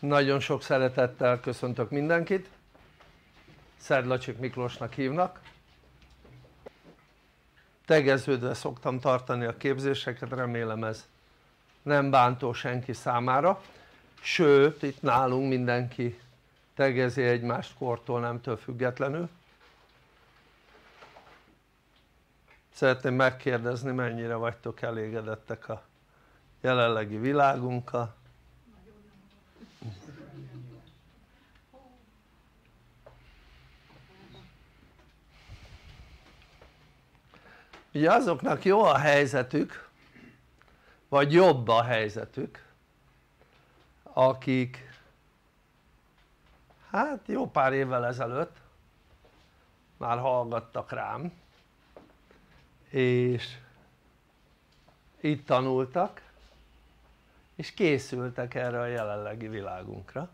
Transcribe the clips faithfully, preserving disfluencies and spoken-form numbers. Nagyon sok szeretettel köszöntök mindenkit. Szedlacsik Miklósnak hívnak. Tegeződve szoktam tartani a képzéseket, remélem ez nem bántó senki számára, sőt itt nálunk mindenki tegezi egymást kortól, nemtől függetlenül. Szeretném megkérdezni, mennyire vagytok elégedettek a jelenlegi világunkkal? Ugye azoknak jó a helyzetük, vagy jobb a helyzetük, akik hát jó pár évvel ezelőtt már hallgattak rám, és itt tanultak, és készültek erre a jelenlegi világunkra.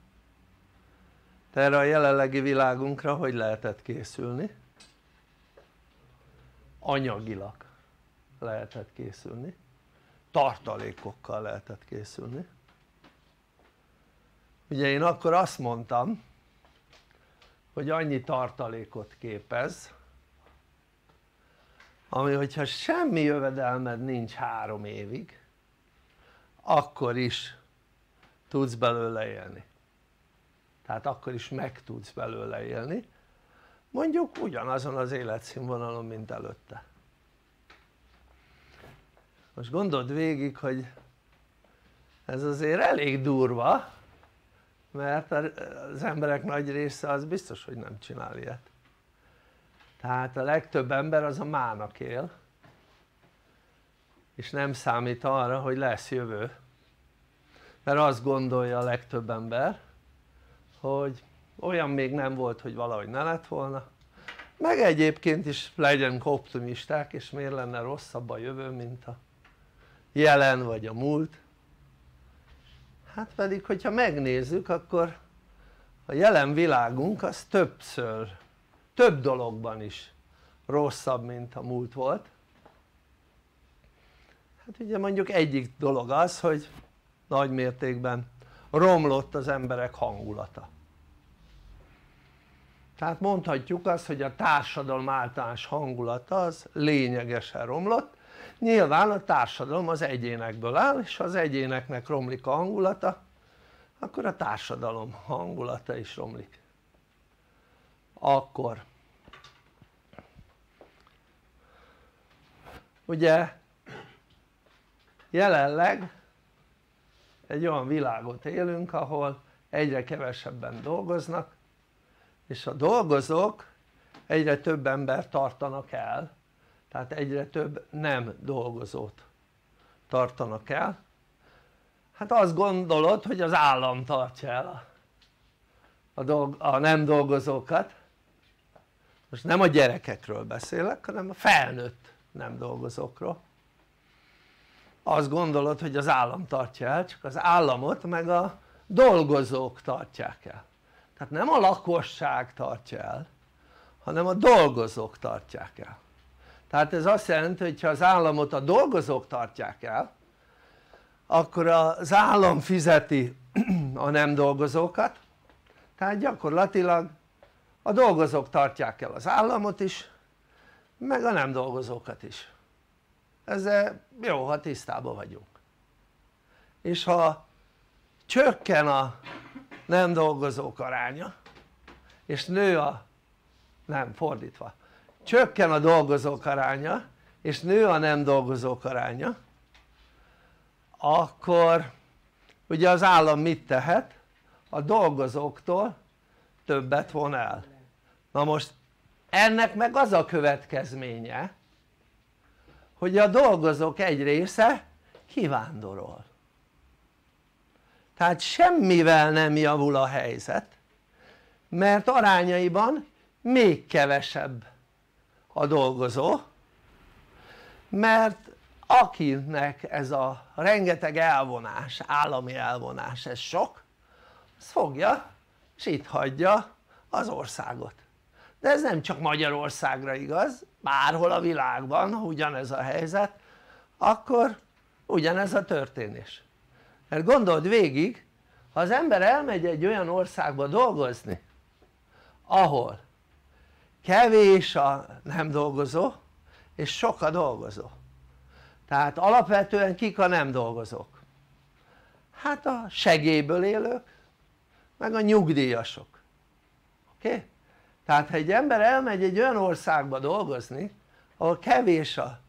De erre a jelenlegi világunkra hogy lehetett készülni? Anyagilag lehetett készülni, tartalékokkal lehetett készülni. Ugye én akkor azt mondtam, hogy annyi tartalékot képez, ami hogyha semmi jövedelmed nincs három évig, akkor is tudsz belőle élni. Tehát akkor is meg tudsz belőle élni, mondjuk ugyanazon az életszínvonalon, mint előtte. Most gondold végig, hogy ez azért elég durva, mert az emberek nagy része az biztos, hogy nem csinál ilyet. Tehát a legtöbb ember az a mának él, és nem számít arra, hogy lesz jövő, mert azt gondolja a legtöbb ember, hogy olyan még nem volt, hogy valahogy ne lett volna, meg egyébként is legyünk optimisták, és miért lenne rosszabb a jövő, mint a jelen vagy a múlt. Hát pedig, hogyha megnézzük, akkor a jelen világunk az többször, több dologban is rosszabb, mint a múlt volt. Hát ugye mondjuk egyik dolog az, hogy nagy mértékben romlott az emberek hangulata. Tehát mondhatjuk azt, hogy a társadalom általános hangulata az lényegesen romlott. Nyilván a társadalom az egyénekből áll, és ha az egyéneknek romlik a hangulata, akkor a társadalom hangulata is romlik. Akkor ugye jelenleg egy olyan világot élünk, ahol egyre kevesebben dolgoznak, és a dolgozók egyre több embert tartanak el, tehát egyre több nem dolgozót tartanak el. Hát azt gondolod, hogy az állam tartja el a, dolg, a nem dolgozókat. Most nem a gyerekekről beszélek, hanem a felnőtt nem dolgozókról. Azt gondolod, hogy az állam tartja el, csak az államot meg a dolgozók tartják el. Tehát nem a lakosság tartja el, hanem a dolgozók tartják el. Tehát ez azt jelenti, hogy ha az államot a dolgozók tartják el, akkor az állam fizeti a nem dolgozókat, tehát gyakorlatilag a dolgozók tartják el az államot is, meg a nem dolgozókat is. Ezzel jó, ha tisztában vagyunk. És ha csökken a nem dolgozók aránya, és nő a, nem fordítva, csökken a dolgozók aránya, és nő a nem dolgozók aránya, akkor ugye az állam mit tehet? A dolgozóktól többet von el. Na most ennek meg az a következménye, hogy a dolgozók egy része kivándorol. Tehát semmivel nem javul a helyzet, mert arányaiban még kevesebb a dolgozó, mert akinek ez a rengeteg elvonás, állami elvonás, ez sok, az fogja és itt hagyja az országot. De ez nem csak Magyarországra igaz, bárhol a világban, ha ugyanez a helyzet, akkor ugyanez a történés. Mert gondold végig, ha az ember elmegy egy olyan országba dolgozni, ahol kevés a nem dolgozó és sok a dolgozó, tehát alapvetően kik a nem dolgozók? Hát a segélyből élők meg a nyugdíjasok, oké? Okay? Tehát ha egy ember elmegy egy olyan országba dolgozni, ahol kevés a,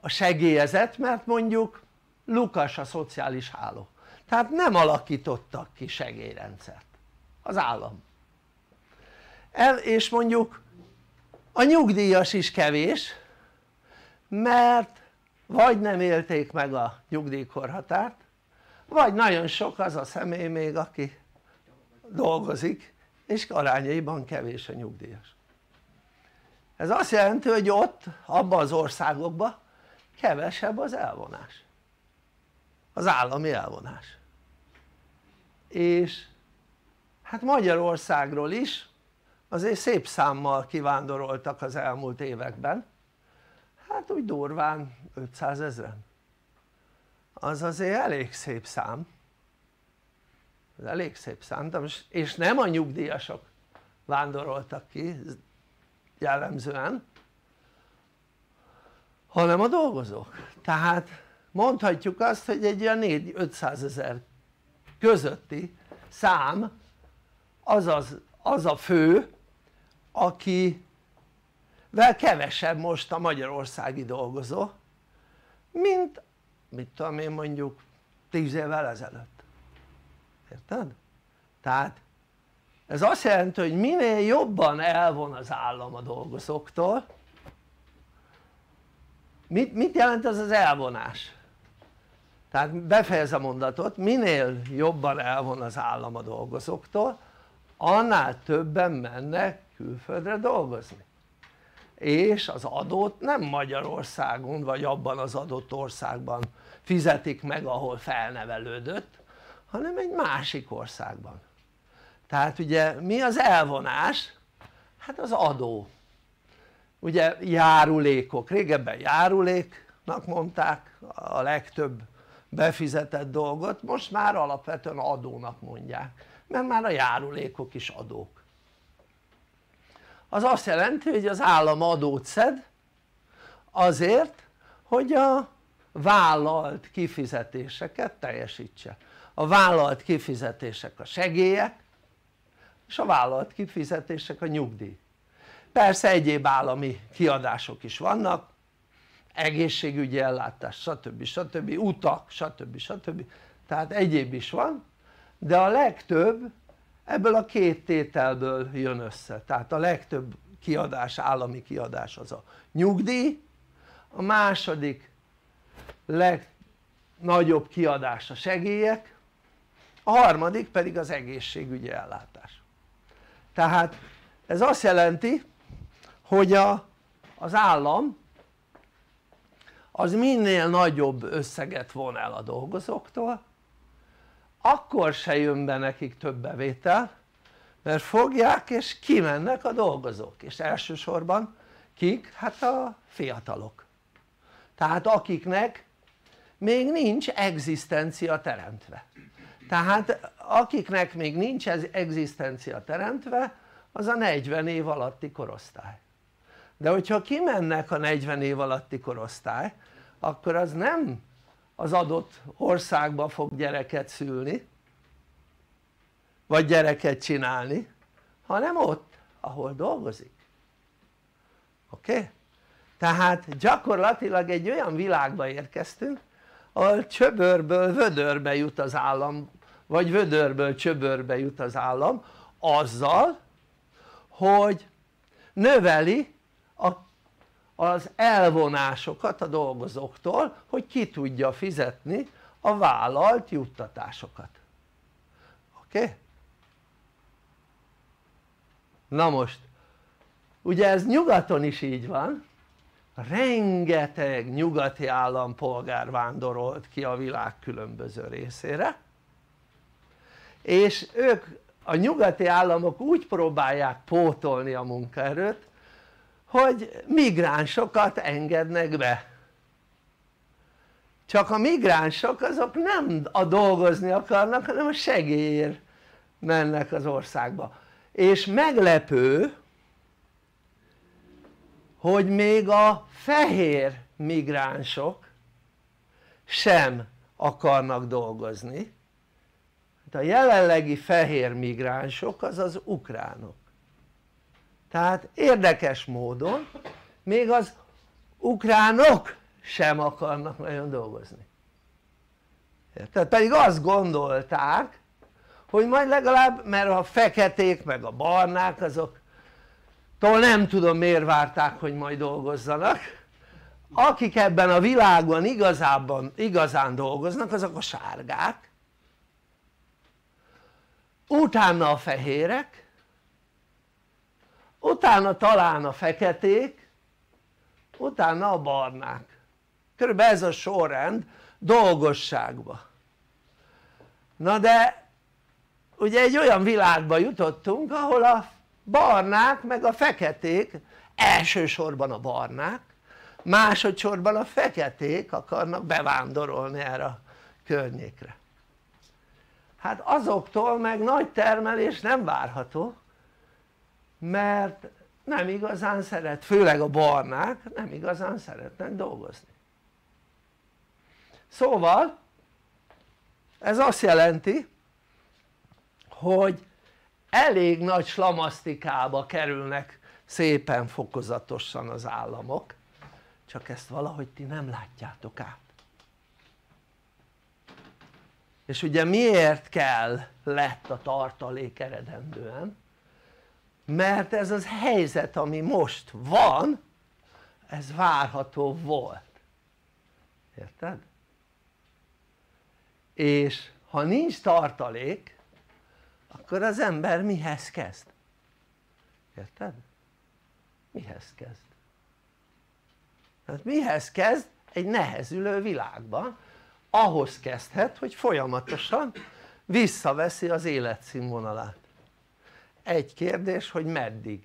a segélyezet, mert mondjuk lukas a szociális háló, tehát nem alakítottak ki segélyrendszert az állam, El, és mondjuk a nyugdíjas is kevés, mert vagy nem élték meg a nyugdíjkorhatárt, vagy nagyon sok az a személy még, aki dolgozik, és arányaiban kevés a nyugdíjas. Ez azt jelenti, hogy ott, abban az országokban kevesebb az elvonás, az állami elvonás. És hát Magyarországról is azért szép számmal kivándoroltak az elmúlt években, hát úgy durván ötszázezren, az azért elég szép szám, az elég szép szám, és nem a nyugdíjasok vándoroltak ki jellemzően, hanem a dolgozók, tehát mondhatjuk azt, hogy egy olyan négy-ötszázezer közötti szám az, az, az a fő, akivel kevesebb most a magyarországi dolgozó, mint mit tudom én mondjuk tíz évvel ezelőtt, érted? Tehát ez azt jelenti, hogy minél jobban elvon az állam a dolgozóktól. Mit, mit jelent ez az elvonás? Tehát befejez a mondatot, minél jobban elvon az állam a dolgozóktól, annál többen mennek külföldre dolgozni, és az adót nem Magyarországon vagy abban az adott országban fizetik meg, ahol felnevelődött, hanem egy másik országban. Tehát ugye mi az elvonás? Hát az adó, ugye járulékok, régebben járuléknak mondták a legtöbb befizetett dolgot, most már alapvetően adónak mondják, mert már a járulékok is adók. Az azt jelenti, hogy az állam adót szed azért, hogy a vállalt kifizetéseket teljesítse. A vállalt kifizetések a segélyek, és a vállalt kifizetések a nyugdíj. Persze egyéb állami kiadások is vannak, egészségügyi ellátás, stb. stb., utak, stb. stb., tehát egyéb is van, de a legtöbb ebből a két tételből jön össze, tehát a legtöbb kiadás, állami kiadás az a nyugdíj, a második legnagyobb kiadás a segélyek, a harmadik pedig az egészségügyi ellátás. Tehát ez azt jelenti, hogy a, az állam az minél nagyobb összeget von el a dolgozóktól, akkor se jön be nekik több bevétel, mert fogják és kimennek a dolgozók, és elsősorban kik? Hát a fiatalok, tehát akiknek még nincs egzisztencia teremtve, tehát akiknek még nincs ez egzisztencia teremtve, az a negyven év alatti korosztály. De hogyha kimennek a negyven év alatti korosztály, akkor az nem az adott országba fog gyereket szülni vagy gyereket csinálni, hanem ott, ahol dolgozik, oké? Okay? Tehát gyakorlatilag egy olyan világba érkeztünk, ahol csöbörből vödörbe jut az állam, vagy vödörből csöbörbe jut az állam azzal, hogy növeli a az elvonásokat a dolgozóktól, hogy ki tudja fizetni a vállalt juttatásokat, oké? Okay? Na most ugye ez nyugaton is így van, rengeteg nyugati állampolgár vándorolt ki a világ különböző részére, és ők, a nyugati államok úgy próbálják pótolni a munkaerőt, hogy migránsokat engednek be, csak a migránsok azok nem a dolgozni akarnak, hanem a segélyért mennek az országba. És meglepő, hogy még a fehér migránsok sem akarnak dolgozni. A jelenlegi fehér migránsok az az ukránok. Tehát érdekes módon még az ukránok sem akarnak nagyon dolgozni. Tehát pedig azt gondolták, hogy majd legalább, mert a feketék meg a barnák azoktól nem tudom miért várták, hogy majd dolgozzanak, akik ebben a világban igazában, igazán dolgoznak, azok a sárgák, utána a fehérek, utána talán a feketék, utána a barnák. Körülbelül ez a sorrend dolgosságban. Na de ugye egy olyan világba jutottunk, ahol a barnák meg a feketék, elsősorban a barnák, másodszorban a feketék akarnak bevándorolni erre a környékre. Hát azoktól meg nagy termelés nem várható, mert nem igazán szeret, főleg a barnák nem igazán szeretnek dolgozni. Szóval ez azt jelenti, hogy elég nagy slamasztikába kerülnek szépen fokozatosan az államok, csak ezt valahogy ti nem látjátok át. És ugye miért kell lett a tartalék eredendően? Mert ez az helyzet, ami most van, ez várható volt. Érted? És ha nincs tartalék, akkor az ember mihez kezd? Érted? Mihez kezd? Hát mihez kezd egy nehezülő világban? Ahhoz kezdhet, hogy folyamatosan visszaveszi az életszínvonalát. Egy kérdés, hogy meddig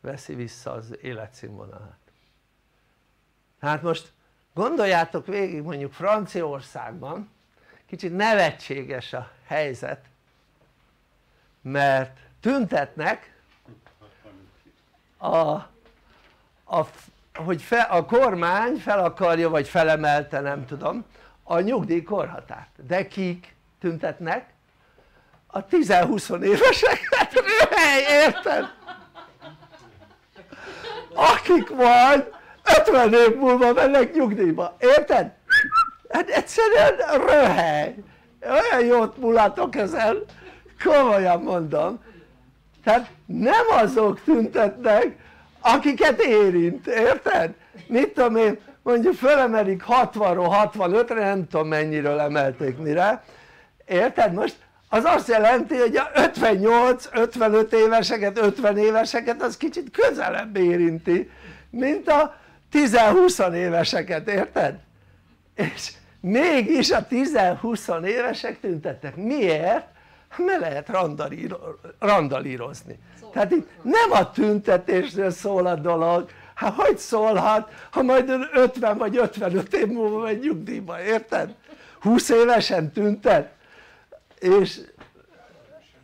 veszi vissza az életszínvonalát. Hát most gondoljátok végig, mondjuk Franciaországban kicsit nevetséges a helyzet, mert tüntetnek a, a, hogy fe, a kormány fel akarja, vagy felemelte, nem tudom, a nyugdíjkorhatárt, de kik tüntetnek? A tíz-húsz évesek, hát röhely, érted? Akik majd ötven év múlva mennek nyugdíjba, érted? Hát egyszerűen röhely, olyan jót mulatok ezen, komolyan mondom, tehát nem azok tüntetnek, akiket érint, érted? Mit tudom én, mondjuk fölemelik hatvanról hatvanötre, nem tudom mennyiről emelték mire, érted? Most az azt jelenti, hogy a ötvennyolc-ötvenöt éveseket, ötven éveseket az kicsit közelebb érinti, mint a tíz-húsz éveseket, érted? És mégis a tíz-húsz évesek tüntetnek. Miért? Mert lehet randalíro, randalírozni. Szóval. Tehát itt nem a tüntetésről szól a dolog. Hát hogy szólhat, ha majd ötven vagy ötvenöt év múlva megy nyugdíjba, érted? húsz évesen tüntet, és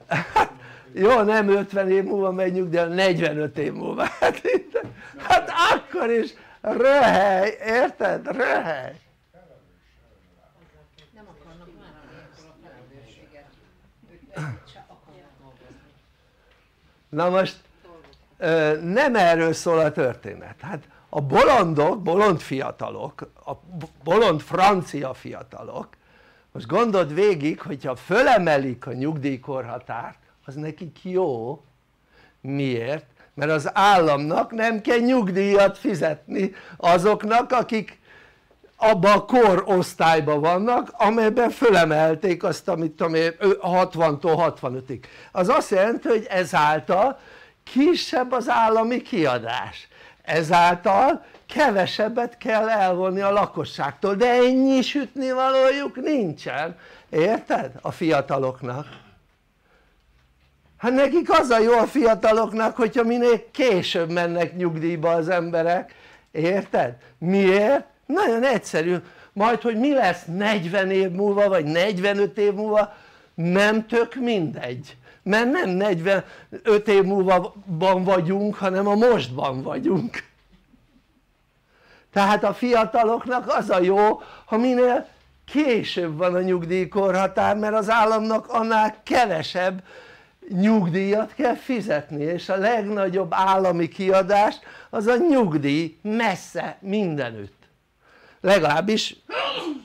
hát, jó, nem ötven év múlva megy nyugdíjba, negyvenöt év múlva, hát, hát akkor is röhely, érted? Röhely. Nem akarnak már a na most nem erről szól a történet, hát a bolondok, bolond fiatalok, a bolond francia fiatalok, most gondold végig, hogyha fölemelik a nyugdíjkorhatárt, az nekik jó, miért? Mert az államnak nem kell nyugdíjat fizetni azoknak, akik abban a korosztályban vannak, amelyben fölemelték azt, amit tudom én, hatvantól hatvanötig. Az azt jelenti, hogy ezáltal kisebb az állami kiadás, ezáltal kevesebbet kell elvonni a lakosságtól, de ennyi sütnivalójuk nincsen, érted? A fiataloknak. Hát nekik az a jó a fiataloknak, hogyha minél később mennek nyugdíjba az emberek, érted? Miért? Nagyon egyszerű, majd hogy mi lesz negyven év múlva vagy negyvenöt év múlva, nem tök mindegy, mert nem negyvenöt év múlvaban vagyunk, hanem a mostban vagyunk. Tehát a fiataloknak az a jó, ha minél később van a nyugdíjkorhatár, mert az államnak annál kevesebb nyugdíjat kell fizetni, és a legnagyobb állami kiadás az a nyugdíj, messze mindenütt, legalábbis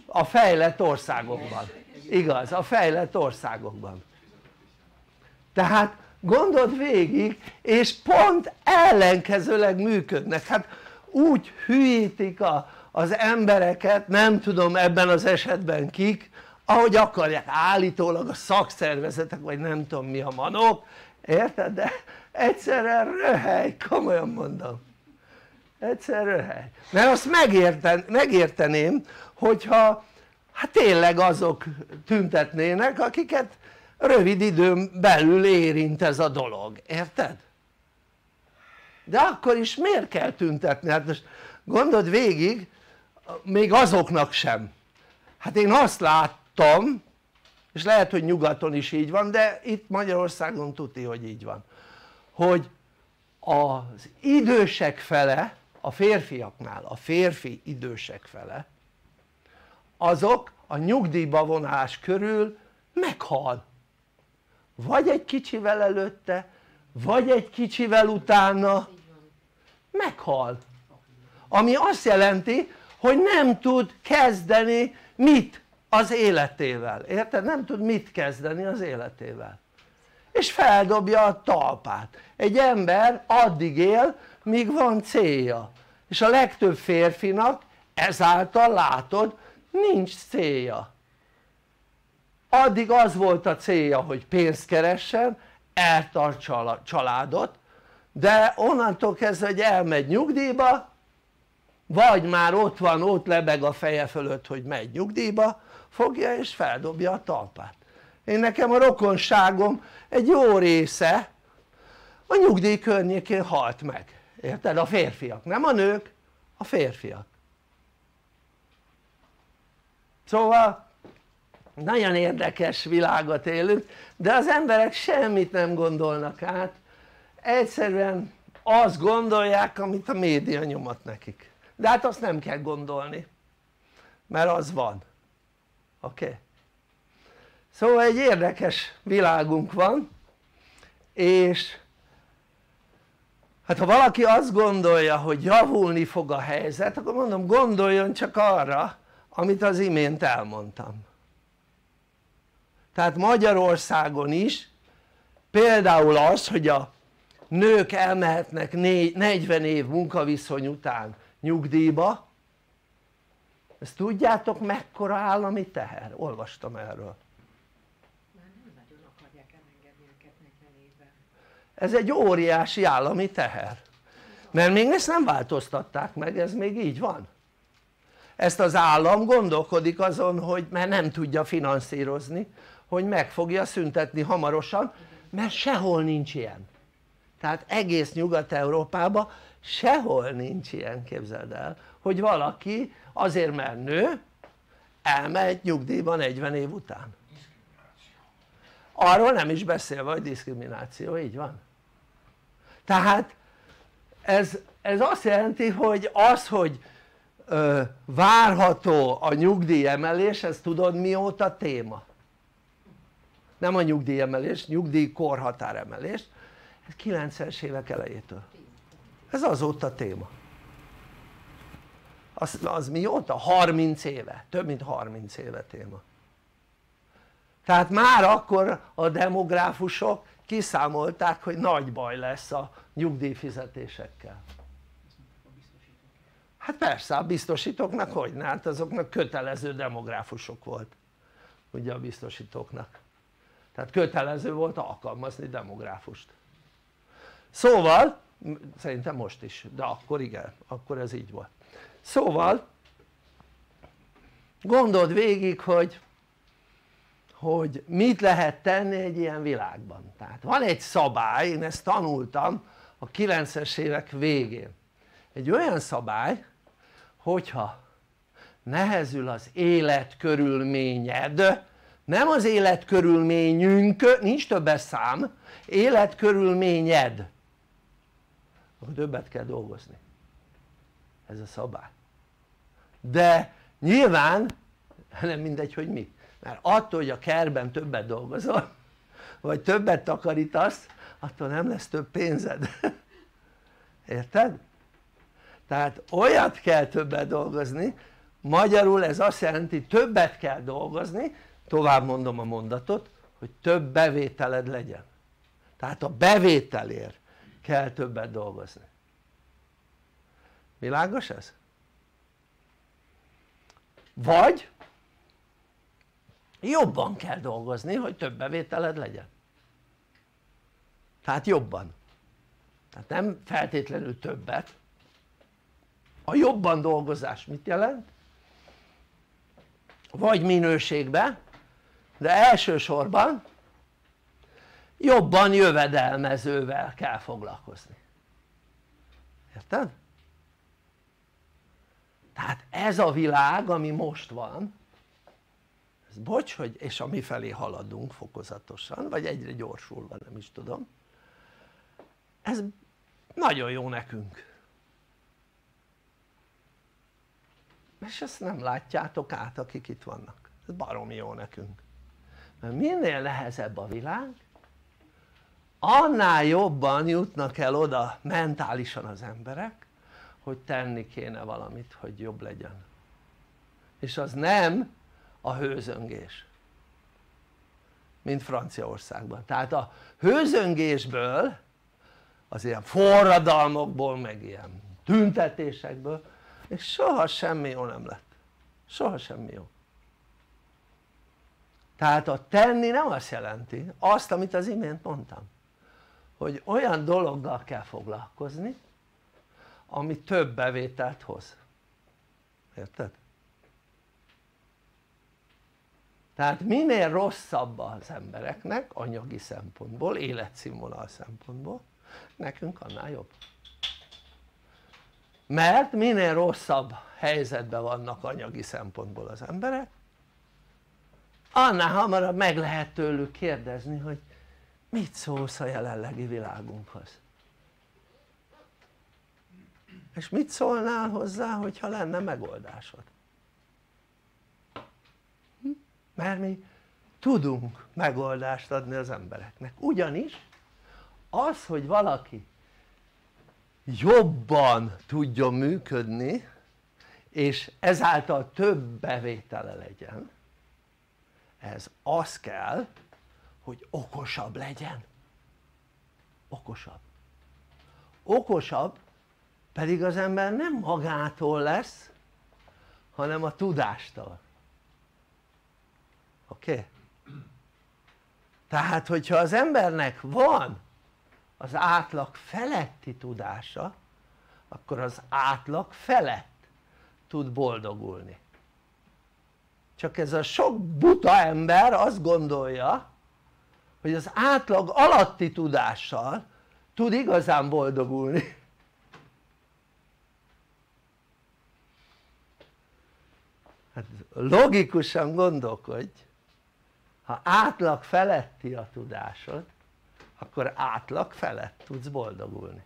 a fejlett országokban, igaz? A fejlett országokban. Tehát gondold végig, és pont ellenkezőleg működnek, hát úgy hülyítik a, az embereket, nem tudom ebben az esetben kik, ahogy akarják, állítólag a szakszervezetek, vagy nem tudom mi a manok, érted? De egyszerűen röhely, komolyan mondom, egyszerűen röhely, mert azt megérten, megérteném, hogyha hát tényleg azok tüntetnének, akiket rövid időn belül érint ez a dolog, érted? De akkor is miért kell tüntetni? Hát most gondold végig, még azoknak sem. Hát én azt láttam, és lehet, hogy nyugaton is így van, de itt Magyarországon tuti, hogy így van, hogy az idősek fele, a férfiaknál, a férfi idősek fele, azok a nyugdíjba vonás körül meghal. Vagy egy kicsivel előtte, vagy egy kicsivel utána meghal, ami azt jelenti, hogy nem tud kezdeni mit az életével, érted? Nem tud mit kezdeni az életével, és feldobja a talpát. Egy ember addig él, míg van célja, és a legtöbb férfinak ezáltal látod, nincs célja. Addig az volt a célja, hogy pénzt keressen, eltartsa a családot, de onnantól kezdve, hogy elmegy nyugdíjba, vagy már ott van, ott lebeg a feje fölött, hogy megy nyugdíjba, fogja és feldobja a talpát. Én nekem a rokonságom egy jó része a nyugdíj környékén halt meg, érted? A férfiak, nem a nők, a férfiak. Szóval nagyon érdekes világot élünk, de az emberek semmit nem gondolnak át, egyszerűen azt gondolják, amit a média nyomat nekik, de hát azt nem kell gondolni, mert az van, oké? Okay? Szóval egy érdekes világunk van, és hát ha valaki azt gondolja, hogy javulni fog a helyzet, akkor mondom, gondoljon csak arra, amit az imént elmondtam. Tehát Magyarországon is például az, hogy a nők elmehetnek negyven év munkaviszony után nyugdíjba, ezt tudjátok mekkora állami teher? Olvastam erről. Már nem nagyon akarják elengedni őket negyven évben. Ez egy óriási állami teher, mert még ezt nem változtatták meg, ez még így van. Ezt az állam gondolkodik azon, hogy mert nem tudja finanszírozni, hogy meg fogja szüntetni hamarosan, mert sehol nincs ilyen. Tehát egész Nyugat-Európában sehol nincs ilyen, képzeld el, hogy valaki azért, mert nő, elmegy nyugdíjban negyven év után. Arról nem is beszélve, hogy diszkrimináció, így van. Tehát ez, ez azt jelenti, hogy az, hogy ö, várható a nyugdíjemelés, ez tudod mióta téma? Nem a nyugdíjemelés, nyugdíjkorhatáremelés, ez kilencvenes évek elejétől, ez azóta téma. Az, az mióta? harminc éve, több mint harminc éve téma. Tehát már akkor a demográfusok kiszámolták, hogy nagy baj lesz a nyugdíjfizetésekkel. Hát persze, a biztosítóknak hogyne, hát azoknak kötelező demográfusok volt, ugye a biztosítóknak. Tehát kötelező volt alkalmazni demográfust. Szóval, szerintem most is, de akkor igen, akkor ez így volt. Szóval gondold végig, hogy, hogy mit lehet tenni egy ilyen világban. Tehát van egy szabály, én ezt tanultam a kilencvenes évek végén. Egy olyan szabály, hogyha nehezül az életkörülményed, nem az életkörülményünk, nincs többes szám, életkörülményed, akkor többet kell dolgozni, ez a szabály. De nyilván nem mindegy, hogy mi, mert attól, hogy a kertben többet dolgozol, vagy többet takarítasz, attól nem lesz több pénzed, érted? Tehát olyat kell többet dolgozni, magyarul ez azt jelenti, többet kell dolgozni, tovább mondom a mondatot, hogy több bevételed legyen, tehát a bevételért kell többet dolgozni. Világos ez? Vagy jobban kell dolgozni, hogy több bevételed legyen, tehát jobban, tehát nem feltétlenül többet. A jobban dolgozás mit jelent? Vagy minőségben, de elsősorban jobban jövedelmezővel kell foglalkozni, érted? Tehát ez a világ, ami most van, ez bocs, hogy és amifelé haladunk fokozatosan, vagy egyre gyorsulva, nem is tudom, ez nagyon jó nekünk, és ezt nem látjátok át, akik itt vannak, ez baromi jó nekünk, mert minél nehezebb a világ, annál jobban jutnak el oda mentálisan az emberek, hogy tenni kéne valamit, hogy jobb legyen, és az nem a hőzöngés, mint Franciaországban. Tehát a hőzöngésből, az ilyen forradalmokból, meg ilyen tüntetésekből, és soha semmi jó nem lett, soha semmi jó. Tehát a tenni nem azt jelenti, azt, amit az imént mondtam, hogy olyan dologgal kell foglalkozni, ami több bevételt hoz, érted? Tehát minél rosszabb az embereknek anyagi szempontból, életszínvonal szempontból, nekünk annál jobb, mert minél rosszabb helyzetben vannak anyagi szempontból az emberek, annál hamarabb meg lehet tőlük kérdezni, hogy mit szólsz a jelenlegi világunkhoz, és mit szólnál hozzá, hogyha lenne megoldásod, mert mi tudunk megoldást adni az embereknek, ugyanis az, hogy valaki jobban tudjon működni, és ezáltal több bevétele legyen, ez az kell, hogy okosabb legyen, okosabb, okosabb pedig az ember nem magától lesz, hanem a tudástól, oké? Okay? Tehát hogyha az embernek van az átlag feletti tudása, akkor az átlag felett tud boldogulni. Csak ez a sok buta ember azt gondolja, hogy az átlag alatti tudással tud igazán boldogulni. Hát logikusan gondolkodj, ha átlag feletti a tudásod, akkor átlag felett tudsz boldogulni.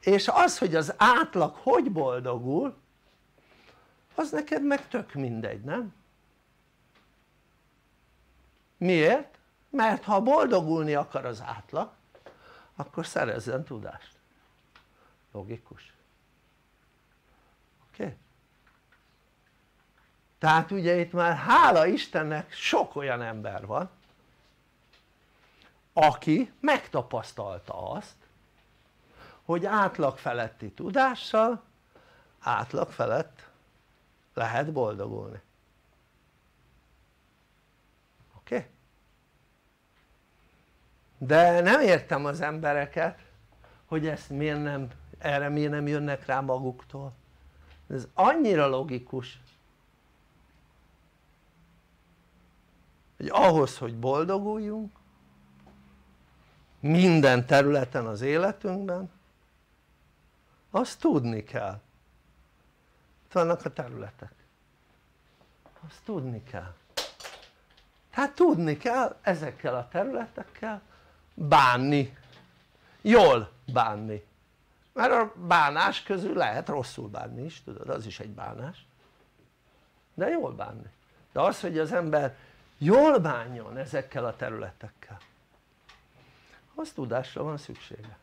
És az, hogy az átlag hogy boldogul, az neked meg tök mindegy, nem? Miért? Mert ha boldogulni akar az átlag, akkor szerezzen tudást. Logikus. Oké? Okay? Tehát ugye itt már hála Istennek sok olyan ember van, aki megtapasztalta azt, hogy átlag feletti tudással átlag felett lehet boldogulni, oké? Okay? De nem értem az embereket, hogy ezt miért nem, erre miért nem jönnek rá maguktól, ez annyira logikus, hogy ahhoz, hogy boldoguljunk minden területen az életünkben, azt tudni kell, itt vannak a területek, azt tudni kell. Tehát tudni kell ezekkel a területekkel bánni, jól bánni, mert a bánás közül lehet rosszul bánni is, tudod, az is egy bánás, de jól bánni. De az, hogy az ember jól bánjon ezekkel a területekkel, az tudásra van szüksége.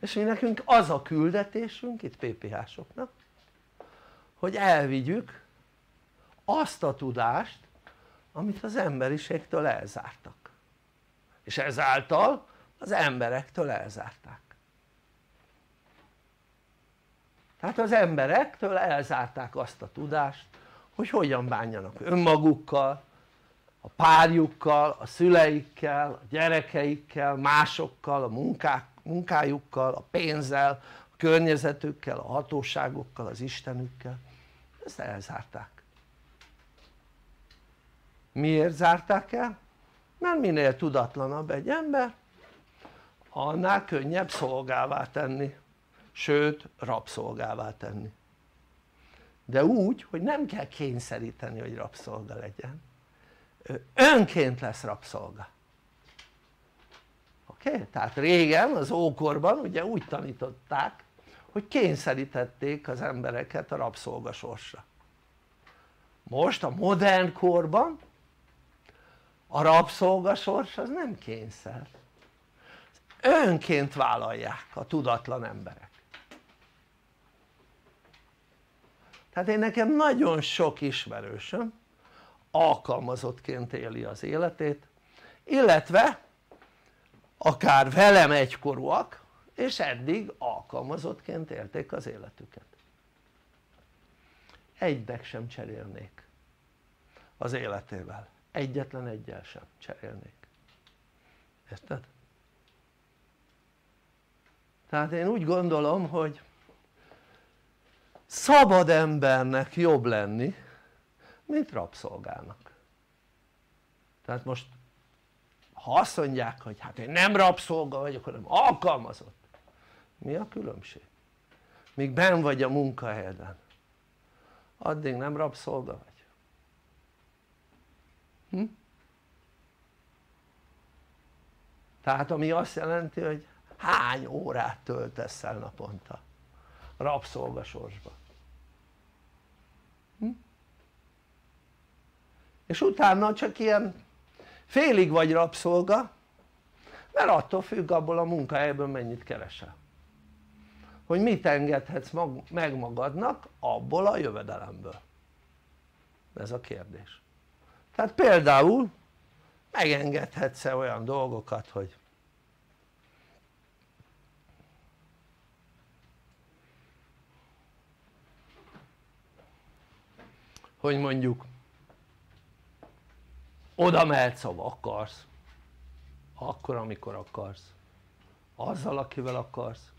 És mi nekünk az a küldetésünk itt pé pé hásoknak, hogy elvigyük azt a tudást, amit az emberiségtől elzártak, és ezáltal az emberektől elzárták. Tehát az emberektől elzárták azt a tudást, hogy hogyan bánjanak önmagukkal, a párjukkal, a szüleikkel, a gyerekeikkel, másokkal, a munkák, munkájukkal, a pénzzel, a környezetükkel, a hatóságokkal, az Istenükkel. Ezt elzárták. Miért zárták el? Mert minél tudatlanabb egy ember, annál könnyebb szolgává tenni, sőt rabszolgává tenni, de úgy, hogy nem kell kényszeríteni, hogy rabszolga legyen, ő önként lesz rabszolga, oké? Okay? Tehát régen az ókorban ugye úgy tanították, hogy kényszerítették az embereket a rabszolga sorsra. Most a modern korban a rabszolga sors az nem kényszer, önként vállalják a tudatlan emberek. Tehát én nekem nagyon sok ismerősöm alkalmazottként éli az életét, illetve akár velem egykorúak, és eddig alkalmazottként élték az életüket. Egynek sem cserélnék az életével, egyetlen egyel sem cserélnék. Érted? Tehát én úgy gondolom, hogy szabad embernek jobb lenni, mint rabszolgának. Tehát most ha azt mondják, hogy hát én nem rabszolga vagyok, hanem alkalmazott, mi a különbség? Míg benn vagy a munkahelyeden, addig nem rabszolga vagy. Hm? Tehát ami azt jelenti, hogy hány órát töltesz el naponta rabszolgasorsba, hm? És utána csak ilyen félig vagy rabszolga, mert attól függ abból a munkahelyből mennyit keresel, hogy mit engedhetsz mag meg magadnak abból a jövedelemből, ez a kérdés. Tehát például megengedhetsz-e olyan dolgokat, hogy hogy mondjuk oda mehetsz, ahova akarsz, akkor, amikor akarsz, azzal, akivel akarsz,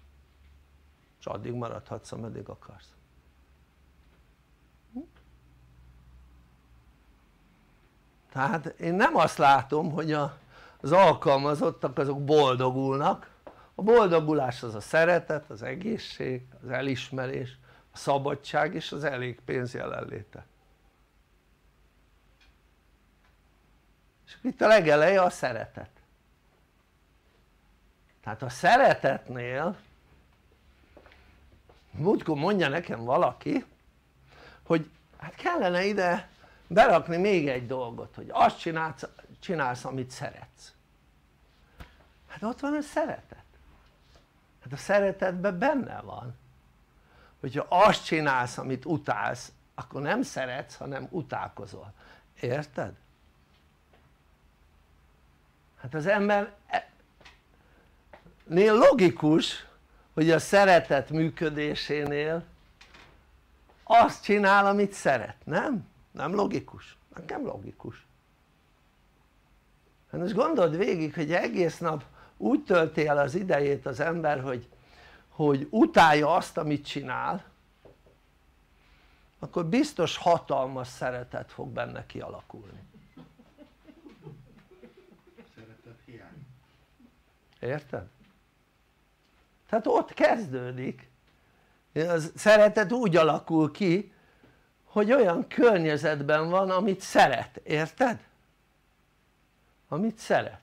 és addig maradhatsz, ameddig akarsz. Hm? Tehát én nem azt látom, hogy az alkalmazottak azok boldogulnak, a boldogulás az a szeretet, az egészség, az elismerés, a szabadság és az elég pénz jelenléte. És itt a legeleje a szeretet. Tehát a szeretetnél, múltkor mondja nekem valaki, hogy hát kellene ide berakni még egy dolgot, hogy azt csinálsz, csinálsz amit szeretsz. Hát ott van a szeretet. Hát a szeretetben benne van, hogyha azt csinálsz, amit utálsz, akkor nem szeretsz, hanem utálkozol. Érted? Hát az embernél logikus, hogy a szeretet működésénél azt csinál, amit szeret, nem? Nem logikus? Nekem logikus. Hát most gondold végig, hogy egész nap úgy tölti el az idejét az ember, hogy, hogy utálja azt, amit csinál, akkor biztos hatalmas szeretet fog benne kialakulni. Érted? Tehát ott kezdődik, A szeretet úgy alakul ki, hogy olyan környezetben van, amit szeret, érted? Amit szeret.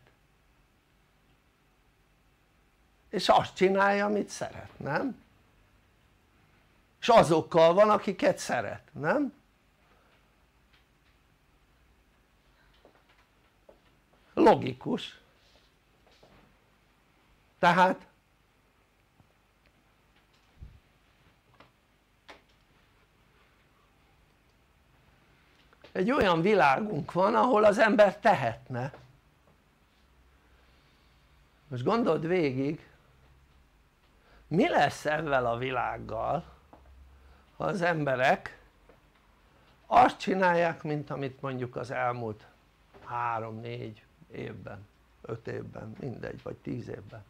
És azt csinálja, amit szeret, nem? És azokkal van, akiket szeret, nem? Logikus. Tehát egy olyan világunk van, ahol az ember tehetne. Most gondold végig, mi lesz ezzel a világgal, ha az emberek azt csinálják, mint amit mondjuk az elmúlt három, négy évben, öt évben, mindegy, vagy tíz évben.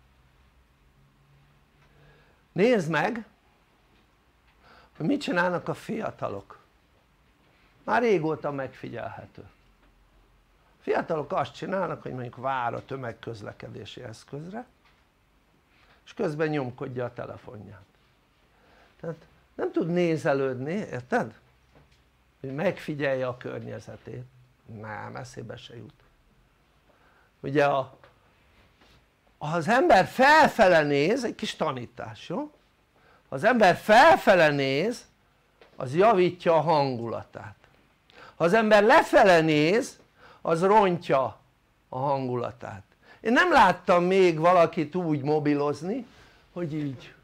Nézd meg, hogy mit csinálnak a fiatalok. Már régóta megfigyelhető. Fiatalok azt csinálnak, hogy mondjuk vár a tömegközlekedési eszközre, és közben nyomkodja a telefonját. Tehát nem tud nézelődni, érted? Hogy megfigyelje a környezetét. Nem, eszébe se jut. Ugye a, az ember felfele néz, egy kis tanítás, jó? Az ember felfele néz, az javítja a hangulatát. Ha az ember lefele néz, az rontja a hangulatát. Én nem láttam még valakit úgy mobilozni, hogy így.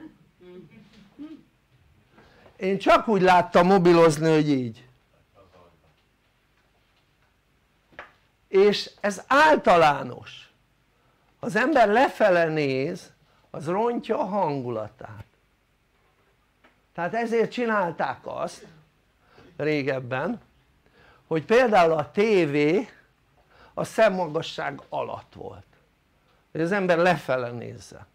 Én csak úgy láttam mobilozni, hogy így. És ez általános. Az ember lefele néz, az rontja a hangulatát. Tehát ezért csinálták azt régebben, hogy például a tévé a szemmagasság alatt volt, hogy az ember lefele nézze,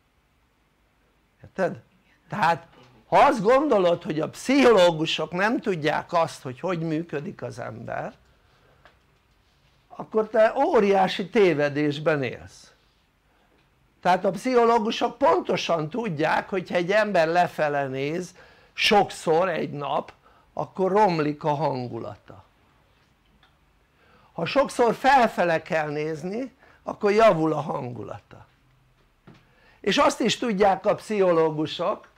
érted? Tehát ha azt gondolod, hogy a pszichológusok nem tudják azt, hogy hogy működik az ember, akkor te óriási tévedésben élsz. Tehát a pszichológusok pontosan tudják, hogyha egy ember lefele néz sokszor egy nap, akkor romlik a hangulata. Ha sokszor felfele kell nézni, akkor javul a hangulata. És azt is tudják a pszichológusok,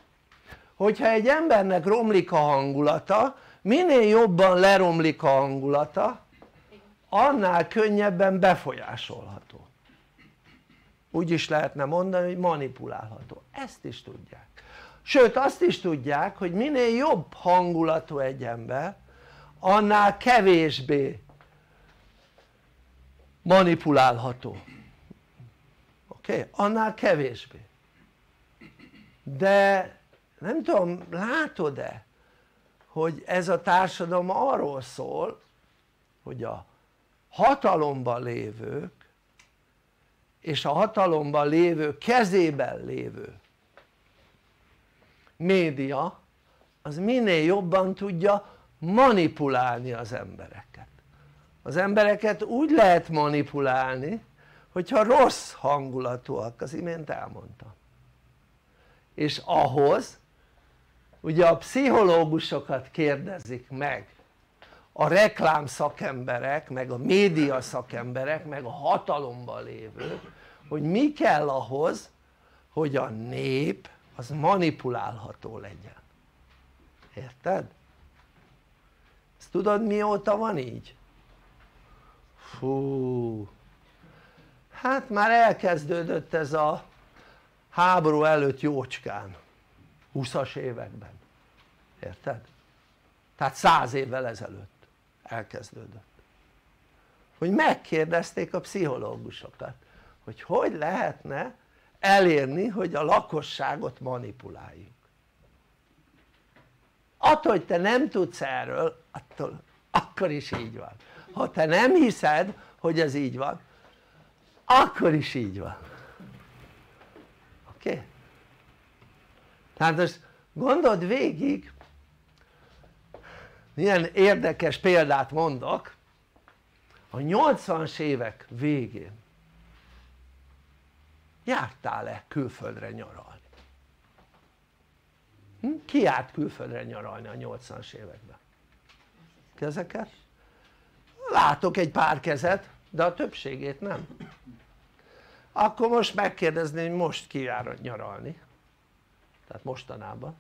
hogyha egy embernek romlik a hangulata, minél jobban leromlik a hangulata, annál könnyebben befolyásolható. Úgy is lehetne mondani, hogy manipulálható. Ezt is tudják. Sőt, azt is tudják, hogy minél jobb hangulatú egy ember, annál kevésbé manipulálható, oké? Okay? Annál kevésbé. De nem tudom, látod-e, hogy ez a társadalom arról szól, hogy a hatalomban lévők és a hatalomban lévő kezében lévő média az minél jobban tudja manipulálni az embereket. Az embereket úgy lehet manipulálni, hogyha rossz hangulatúak, az imént elmondtam. És ahhoz ugye a pszichológusokat kérdezik meg, a reklám szakemberek, meg a média szakemberek, meg a hatalomban lévők, hogy mi kell ahhoz, hogy a nép az manipulálható legyen. Érted? Ezt tudod, mióta van így? Fú, hát már elkezdődött ez a háború előtt jócskán, húszas években, érted? Tehát száz évvel ezelőtt elkezdődött, hogy megkérdezték a pszichológusokat, hogy hogy lehetne elérni, hogy a lakosságot manipuláljuk. Attól, hogy te nem tudsz erről, attól akkor is így van. Ha te nem hiszed, hogy ez így van, akkor is így van. Oké? Okay? Tehát most gondold végig, milyen érdekes példát mondok. A nyolcvanas évek végén jártál-e külföldre nyaralni? Ki járt külföldre nyaralni a nyolcvanas években? Kezeket? Látok egy pár kezet, de a többségét nem. Akkor most megkérdezni, hogy most ki jár nyaralni? Tehát mostanában.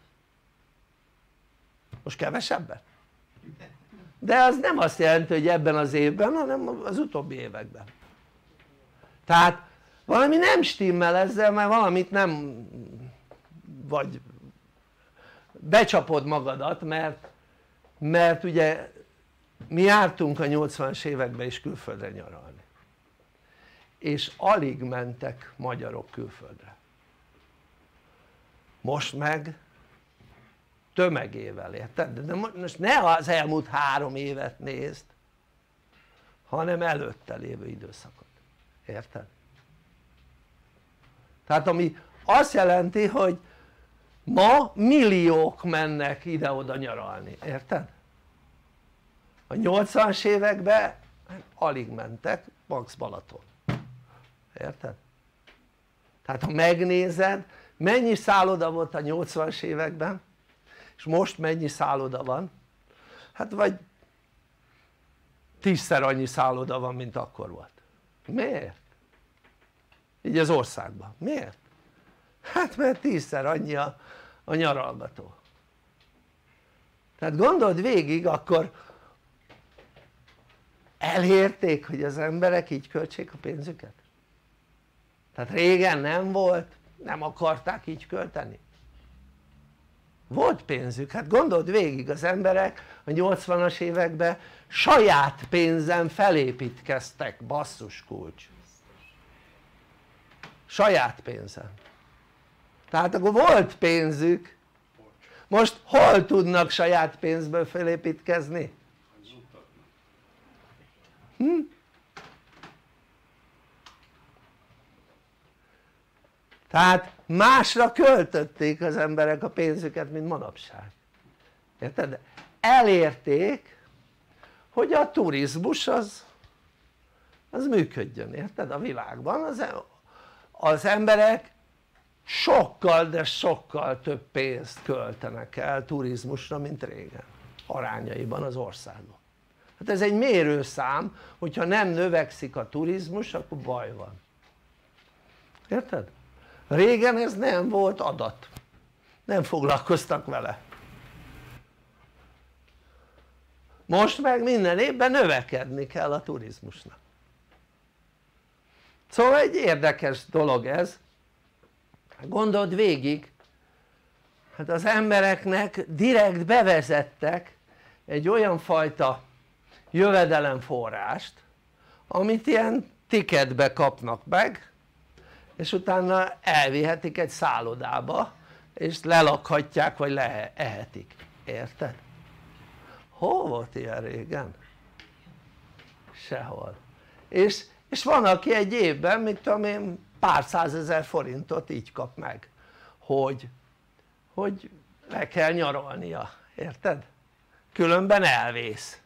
Most kevesebbet? De az nem azt jelenti, hogy ebben az évben, hanem az utóbbi években. Tehát valami nem stimmel ezzel, mert valamit nem vagy becsapod magadat, mert, mert ugye mi jártunk a nyolcvanas években is külföldre nyaralni, és alig mentek magyarok külföldre. Most meg tömegével, érted? De most ne az elmúlt három évet nézd, hanem előtte lévő időszakot, érted? Tehát ami azt jelenti, hogy ma milliók mennek ide-oda nyaralni, érted? A nyolcvanas években alig mentek, max Balaton, érted? Tehát ha megnézed, mennyi szálloda volt a nyolcvanas években, és most mennyi szálloda van? Hát vagy tízszer annyi szálloda van, mint akkor volt. Miért? Így az országban. Miért? Hát mert tízszer annyi a, a nyaralgató. Tehát gondold végig, akkor elérték, hogy az emberek így költsék a pénzüket? Tehát régen nem volt, nem akarták így költeni. Volt pénzük, hát gondold végig, az emberek a nyolcvanas években saját pénzen felépítkeztek, basszus kulcs. Saját pénzen. Tehát akkor volt pénzük, most hol tudnak saját pénzből felépítkezni? Hm? Tehát másra költötték az emberek a pénzüket, mint manapság, érted? De elérték, hogy a turizmus az, az működjön, érted? A világban az, az emberek sokkal, de sokkal több pénzt költenek el turizmusra, mint régen, arányaiban az országban. Hát ez egy mérőszám, hogyha nem növekszik a turizmus, akkor baj van, érted? Régen ez nem volt adat, nem foglalkoztak vele. Most meg minden évben növekedni kell a turizmusnak. Szóval egy érdekes dolog ez, gondold végig, hát az embereknek direkt bevezettek egy olyan fajta jövedelemforrást, amit ilyen tiketbe kapnak meg, és utána elvihetik egy szállodába, és lelakhatják, vagy leehetik, érted? Hol volt ilyen régen? Sehol. És, és van, aki egy évben, mit tudom én, pár százezer forintot így kap meg, hogy, hogy le kell nyaralnia, érted? Különben elvész.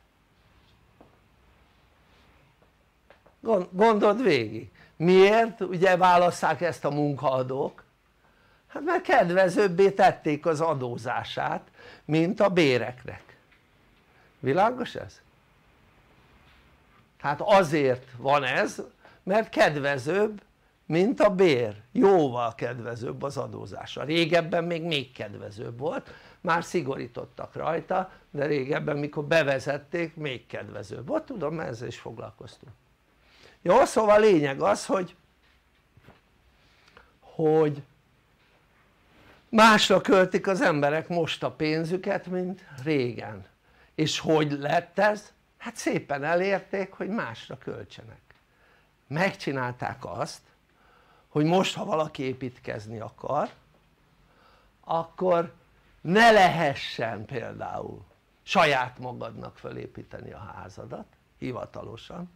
Gondold végig. Miért? Ugye válasszák ezt a munkaadók? Hát mert kedvezőbbé tették az adózását, mint a béreknek. Világos ez? Hát azért van ez, mert kedvezőbb, mint a bér. Jóval kedvezőbb az adózása. Régebben még még kedvezőbb volt, már szigorítottak rajta, de régebben, mikor bevezették, még kedvezőbb volt. Tudom, mert ezzel is foglalkoztunk. Jó, szóval a lényeg az, hogy, hogy másra költik az emberek most a pénzüket, mint régen. És hogy lett ez? Hát szépen elérték, hogy másra költsenek. Megcsinálták azt, hogy most, ha valaki építkezni akar, akkor ne lehessen például saját magadnak felépíteni a házadat hivatalosan,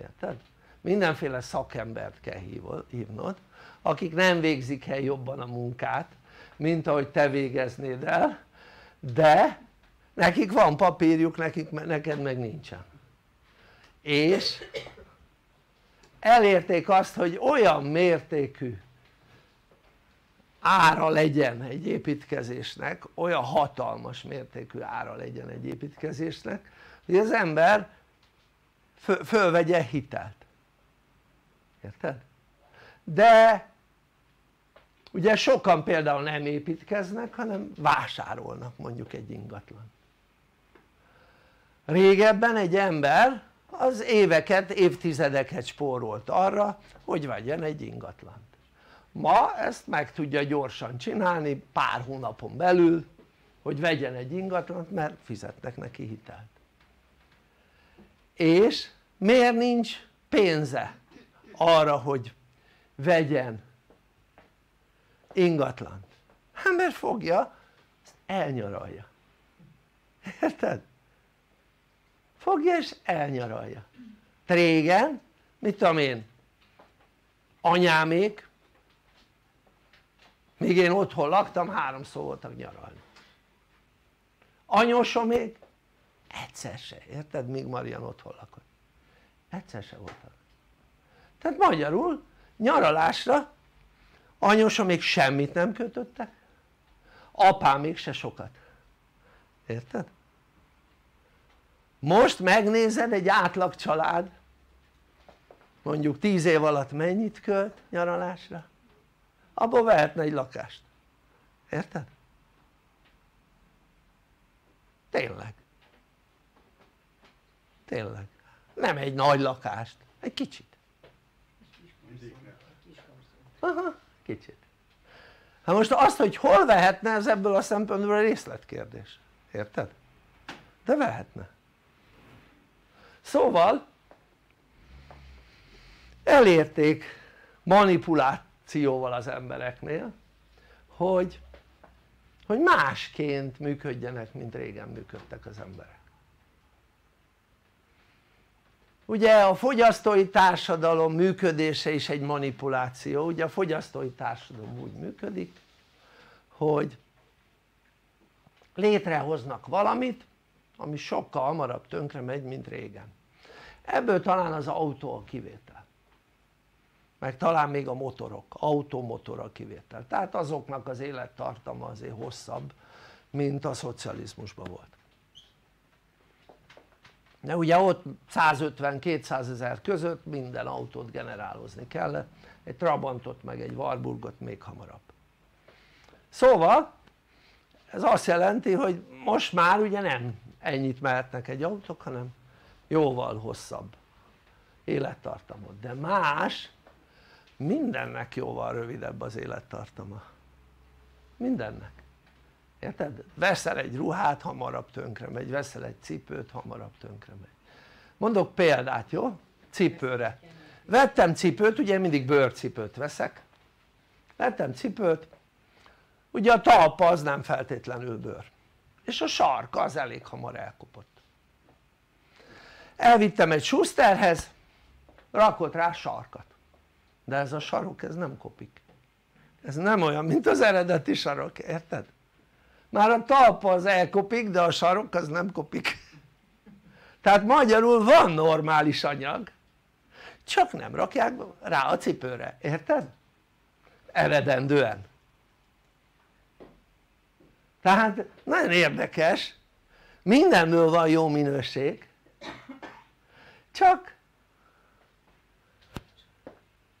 érted? Mindenféle szakembert kell hívnod, akik nem végzik el jobban a munkát, mint ahogy te végeznéd el, de nekik van papírjuk, nekik, neked meg nincsen. És elérték azt, hogy olyan mértékű ára legyen egy építkezésnek, olyan hatalmas mértékű ára legyen egy építkezésnek, hogy az ember föl, fölvegye hitelt, érted? De ugye sokan például nem építkeznek, hanem vásárolnak mondjuk egy ingatlan. Régebben egy ember az éveket, évtizedeket spórolt arra, hogy vegyen egy ingatlant. Ma ezt meg tudja gyorsan csinálni, pár hónapon belül, hogy vegyen egy ingatlant, mert fizetnek neki hitelt. És miért nincs pénze arra, hogy vegyen ingatlant? Hát mert fogja, ezt elnyaralja, érted? Fogja és elnyaralja. De régen, mit tudom én, anyámék, még én otthon laktam, háromszor voltak nyaralni. Anyósomék egyszer se, érted? Míg Marian otthon lakott, egyszer se voltak. Tehát magyarul nyaralásra anyósomék semmit nem kötöttek, apámék se sokat, érted? Most megnézed egy átlag család mondjuk tíz év alatt mennyit költ nyaralásra, abból vehetne egy lakást, érted? Tényleg, tényleg, nem egy nagy lakást, egy kicsit. Aha, kicsit. Hát most azt, hogy hol vehetne, ez ebből a szempontból részletkérdés, érted? De vehetne. Szóval elérték manipulációval az embereknél, hogy, hogy másként működjenek, mint régen működtek az emberek. Ugye a fogyasztói társadalom működése is egy manipuláció. Ugye a fogyasztói társadalom úgy működik, hogy létrehoznak valamit, ami sokkal hamarabb tönkre megy, mint régen. Ebből talán az autó a kivétel, meg talán még a motorok, automotor a kivétel, tehát azoknak az élettartama azért hosszabb, mint a szocializmusban volt, de ugye ott százötven-kétszázezer között minden autót generálozni kellett, egy Trabantot meg egy Warburgot még hamarabb. Szóval ez azt jelenti, hogy most már ugye nem ennyit mehetnek egy autók, hanem jóval hosszabb élettartamot, de más, mindennek jóval rövidebb az élettartama, mindennek, érted? Veszel egy ruhát, hamarabb tönkre megy, veszel egy cipőt, hamarabb tönkre megy. Mondok példát, jó? Cipőre vettem cipőt, ugye mindig bőrcipőt veszek, vettem cipőt, ugye a talpa az nem feltétlenül bőr, és a sarka az elég hamar elkopott. Elvittem egy suszterhez, rakott rá sarkat, de ez a sarok ez nem kopik, ez nem olyan, mint az eredeti sarok, érted? Már a talpa az elkopik, de a sarok az nem kopik. Tehát magyarul van normális anyag, csak nem rakják rá a cipőre, érted? Eredendően. Tehát nagyon érdekes, mindenből van jó minőség, csak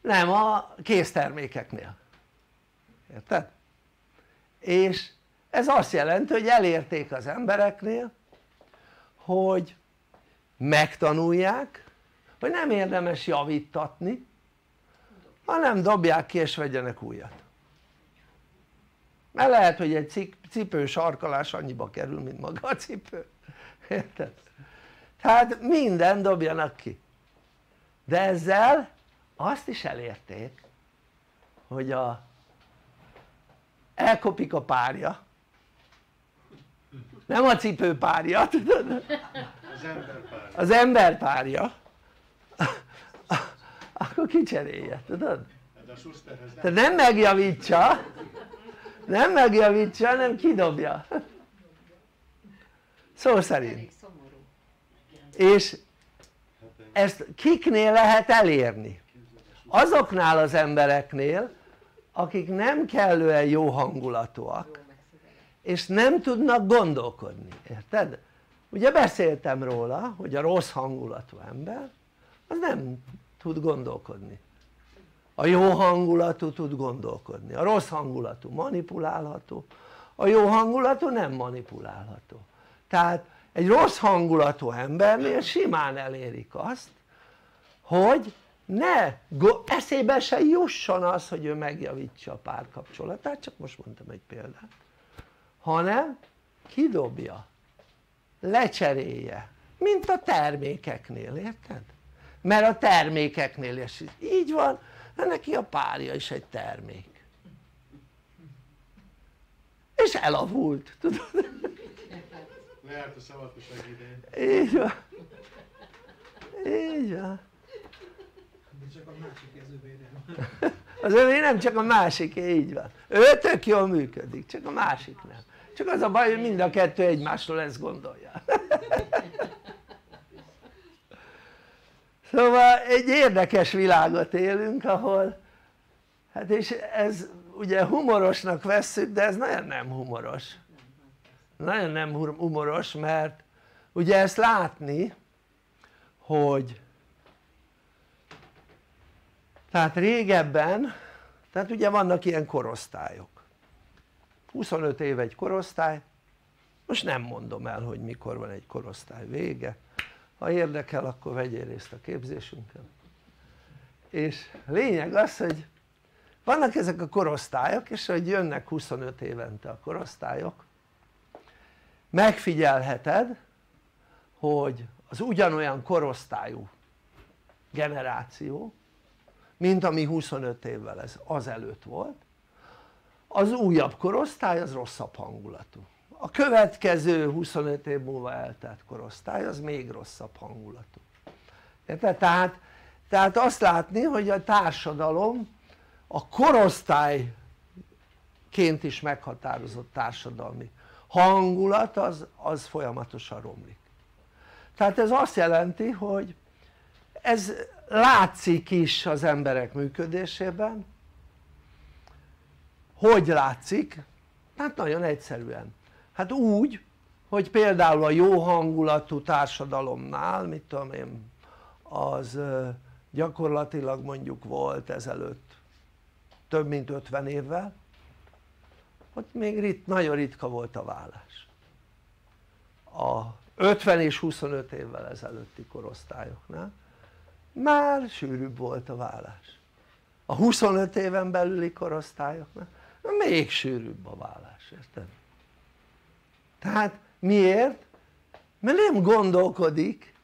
nem a késztermékeknél, érted? És ez azt jelenti, hogy elérték az embereknél, hogy megtanulják, hogy nem érdemes javítatni, hanem dobják ki és vegyenek újat. Mert lehet, hogy egy cipő sarkalás annyiba kerül, mint maga a cipő, érted? Tehát minden dobjanak ki, de ezzel azt is elérték, hogy a, elkopik a párja, nem a cipő párja, tudod? Az ember párja, az ember párja. Akkor kicserélje, tudod? De nem megjavítsa, nem megjavítsa, hanem kidobja, szó szerint. És ezt kiknél lehet elérni? Azoknál az embereknél, akik nem kellően jó hangulatúak és nem tudnak gondolkodni, érted? Ugye beszéltem róla, hogy a rossz hangulatú ember az nem tud gondolkodni, a jó hangulatú tud gondolkodni, a rossz hangulatú manipulálható, a jó hangulatú nem manipulálható. Tehát egy rossz hangulatú embernél simán elérik azt, hogy ne eszébe se jusson az, hogy ő megjavítsa a párkapcsolatát, csak most mondtam egy példát, hanem kidobja, lecserélje, mint a termékeknél, érted? Mert a termékeknél is így van, de neki a párja is egy termék és elavult, tudod? Leárt a szavatosság idején. Így van, így van. De csak a másik az övé nem. Az övé nem, csak a másik, így van. Ő tök jól működik, csak a másik nem. Csak az a baj, hogy mind a kettő egymásról ezt gondolja. Szóval egy érdekes világot élünk, ahol, hát és ez ugye humorosnak vesszük, de ez nagyon nem humoros. Nagyon nem humoros, mert ugye ezt látni, hogy tehát régebben, tehát ugye vannak ilyen korosztályok, huszonöt év egy korosztály, most nem mondom el, hogy mikor van egy korosztály vége, ha érdekel, akkor vegyél részt a képzésünkön. És lényeg az, hogy vannak ezek a korosztályok, és hogy jönnek huszonöt évente a korosztályok, megfigyelheted, hogy az ugyanolyan korosztályú generáció, mint ami huszonöt évvel ez azelőtt volt, az újabb korosztály az rosszabb hangulatú, a következő huszonöt év múlva eltelt korosztály az még rosszabb hangulatú, érted? Tehát, tehát azt látni, hogy a társadalom a korosztályként is meghatározott társadalmi hangulat az, az folyamatosan romlik. Tehát ez azt jelenti, hogy ez látszik is az emberek működésében. Hogy látszik? Hát nagyon egyszerűen, hát úgy, hogy például a jó hangulatú társadalomnál, mit tudom én, az gyakorlatilag mondjuk volt ezelőtt több mint ötven évvel, ott még rit, nagyon ritka volt a vállás. A ötven és huszonöt évvel ezelőtti korosztályoknál már sűrűbb volt a vállás. A huszonöt éven belüli korosztályoknál még sűrűbb a vállás, érted? Tehát miért? Mert nem gondolkodik,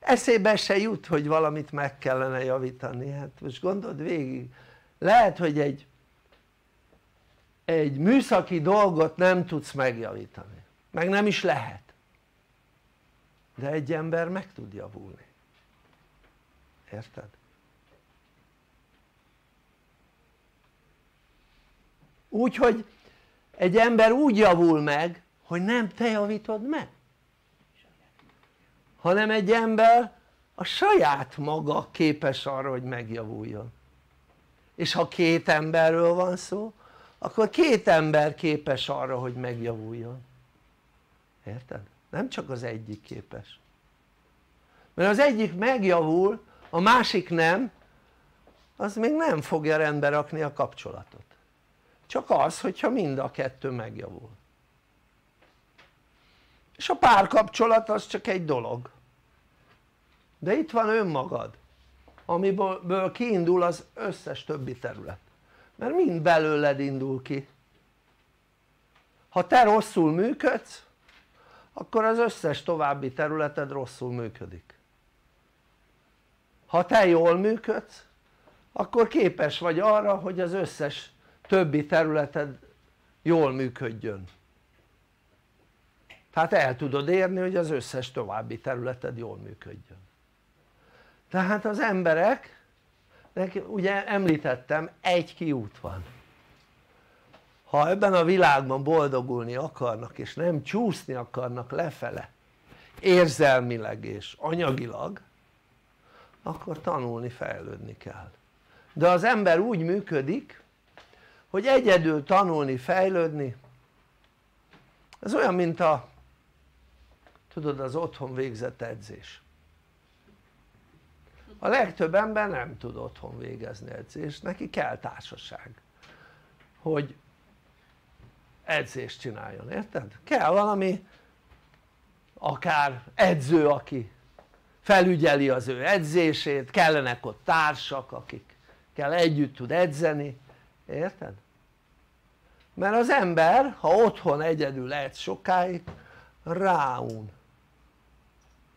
eszébe se jut, hogy valamit meg kellene javítani. Hát most gondold végig, lehet, hogy egy egy műszaki dolgot nem tudsz megjavítani, meg nem is lehet, de egy ember meg tud javulni, érted? Úgyhogy egy ember úgy javul meg, hogy nem te javítod meg, hanem egy ember a saját maga képes arra, hogy megjavuljon. És ha két emberről van szó, akkor két ember képes arra, hogy megjavuljon, érted? Nem csak az egyik képes, mert az egyik megjavul, a másik nem, az még nem fogja rendbe rakni a kapcsolatot, csak az, hogyha mind a kettő megjavul. És a párkapcsolat az csak egy dolog, de itt van önmagad, amiből kiindul az összes többi terület, mert mind belőled indul ki. Ha te rosszul működsz, akkor az összes további területed rosszul működik. Ha te jól működsz, akkor képes vagy arra, hogy az összes többi területed jól működjön. Tehát el tudod érni, hogy az összes további területed jól működjön. Tehát az emberek, ugye említettem, egy kiút van. Ha ebben a világban boldogulni akarnak és nem csúszni akarnak lefele érzelmileg és anyagilag, akkor tanulni, fejlődni kell. De az ember úgy működik, hogy egyedül tanulni, fejlődni, ez olyan, mint a, tudod, az otthon végzett edzés. A legtöbb ember nem tud otthon végezni edzést, neki kell társaság, hogy edzést csináljon, érted? Kell valami, akár edző, aki felügyeli az ő edzését, kellenek ott társak, akikkel együtt tud edzeni, érted? Mert az ember, ha otthon egyedül edz sokáig, ráun,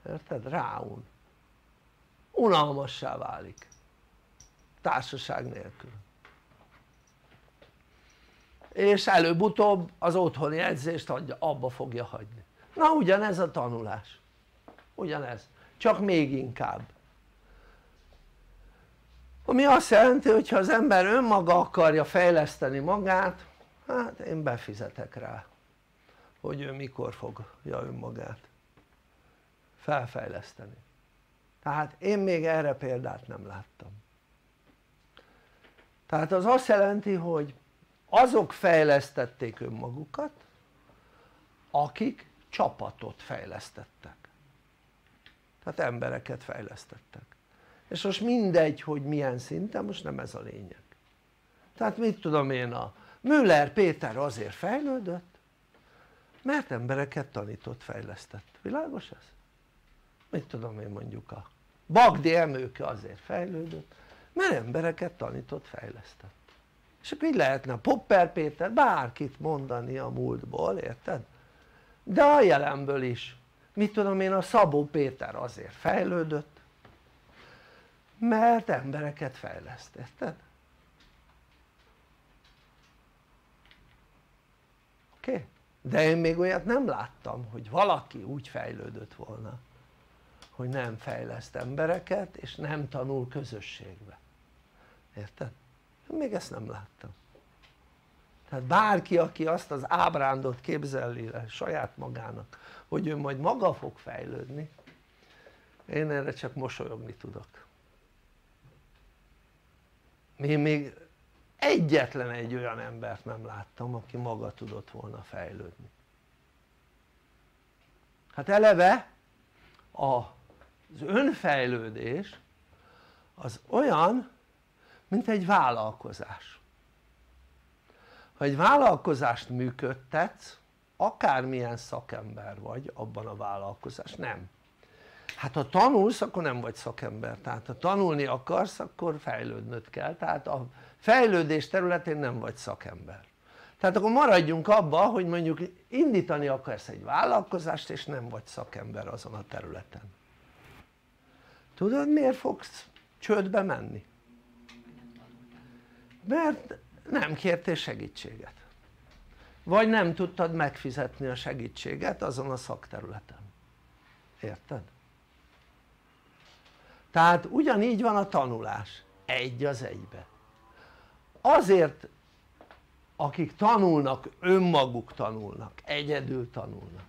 érted? Ráun, unalmassá válik társaság nélkül, és előbb-utóbb az otthoni edzést adja, abba fogja hagyni. Na ugyanez a tanulás, ugyanez, csak még inkább, ami azt jelenti, hogy ha az ember önmaga akarja fejleszteni magát, hát én befizetek rá, hogy ő mikor fogja önmagát felfejleszteni. Tehát én még erre példát nem láttam. Tehát az azt jelenti, hogy azok fejlesztették önmagukat, akik csapatot fejlesztettek, tehát embereket fejlesztettek, és most mindegy, hogy milyen szinten, most nem ez a lényeg. Tehát mit tudom én, a Müller Péter azért fejlődött, mert embereket tanított, fejlesztett, világos ez? Mit tudom én, mondjuk a Bagdi Emőke azért fejlődött, mert embereket tanított, fejlesztett, és akkor így lehetne a Popper Péter, bárkit mondani a múltból, érted? De a jelenből is, mit tudom én, a Szabó Péter azért fejlődött, mert embereket fejleszt, érted? Oké? Okay. De én még olyat nem láttam, hogy valaki úgy fejlődött volna, hogy nem fejleszt embereket, és nem tanul közösségbe, érted? Én még ezt nem láttam. Tehát bárki, aki azt az ábrándot képzelli le saját magának, hogy ő majd maga fog fejlődni, én erre csak mosolyogni tudok. Én még egyetlen egy olyan embert nem láttam, aki maga tudott volna fejlődni. Hát eleve az önfejlődés az olyan, mint egy vállalkozás. Ha egy vállalkozást működtetsz, akármilyen szakember vagy abban a vállalkozás, nem. Hát ha tanulsz, akkor nem vagy szakember, tehát ha tanulni akarsz, akkor fejlődnöd kell, tehát a fejlődés területén nem vagy szakember. Tehát akkor maradjunk abba, hogy mondjuk indítani akarsz egy vállalkozást, és nem vagy szakember azon a területen. Tudod, miért fogsz csődbe menni? Mert nem kértél segítséget, vagy nem tudtad megfizetni a segítséget azon a szakterületen, érted? Tehát ugyanígy van a tanulás, egy az egybe. Azért, akik tanulnak, önmaguk tanulnak, egyedül tanulnak,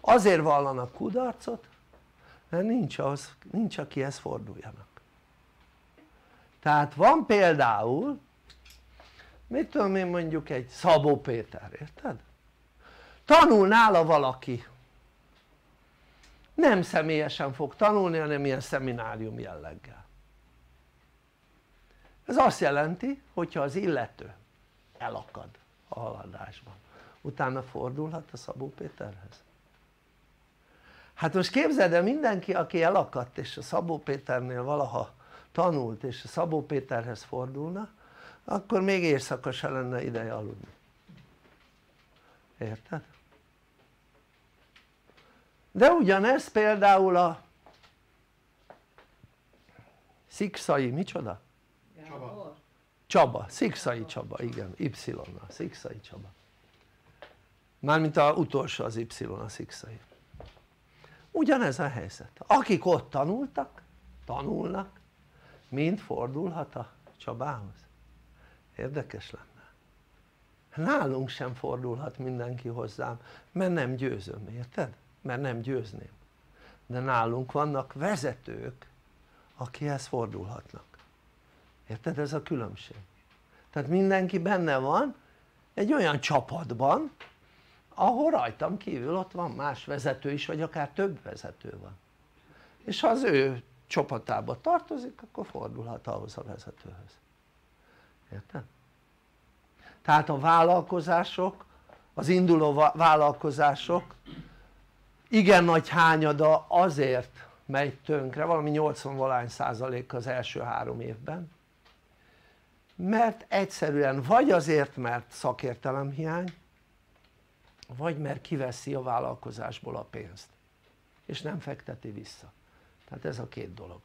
azért vallanak kudarcot, mert nincs, az, nincs akihez forduljanak. Tehát van például, mit tudom én, mondjuk egy Szabó Péter, érted? Tanul nála valaki, nem személyesen fog tanulni, hanem ilyen szeminárium jelleggel. Ez azt jelenti, hogyha az illető elakad a haladásban, utána fordulhat a Szabó Péterhez. Hát most képzeld el, mindenki, aki elakadt és a Szabó Péternél valaha tanult, és a Szabó Péterhez fordulna, akkor még éjszaka se lenne ideje aludni, érted? De ugyanez például a Szikszai, micsoda? Csaba. Csaba, Szikszai Csaba, igen, Y-nal, Szikszai Csaba, mármint az utolsó az Y, a Szikszai. Ugyanez a helyzet, akik ott tanultak, tanulnak, mind fordulhat a Csabához. Érdekes lenne. Nálunk sem fordulhat mindenki hozzám, mert nem győzöm, érted? Mert nem győzném. De nálunk vannak vezetők, akihez fordulhatnak. Érted? Ez a különbség. tehát mindenki benne van egy olyan csapatban, ahol rajtam kívül ott van más vezető is, vagy akár több vezető van, és ha az ő csapatába tartozik, akkor fordulhat ahhoz a vezetőhöz, érted? Tehát a vállalkozások, az induló vállalkozások igen nagy hányada azért megy tönkre, valami nyolcvan-valahány százalék az első három évben, mert egyszerűen vagy azért, mert szakértelemhiány, vagy mert kiveszi a vállalkozásból a pénzt, és nem fekteti vissza. Tehát ez a két dolog.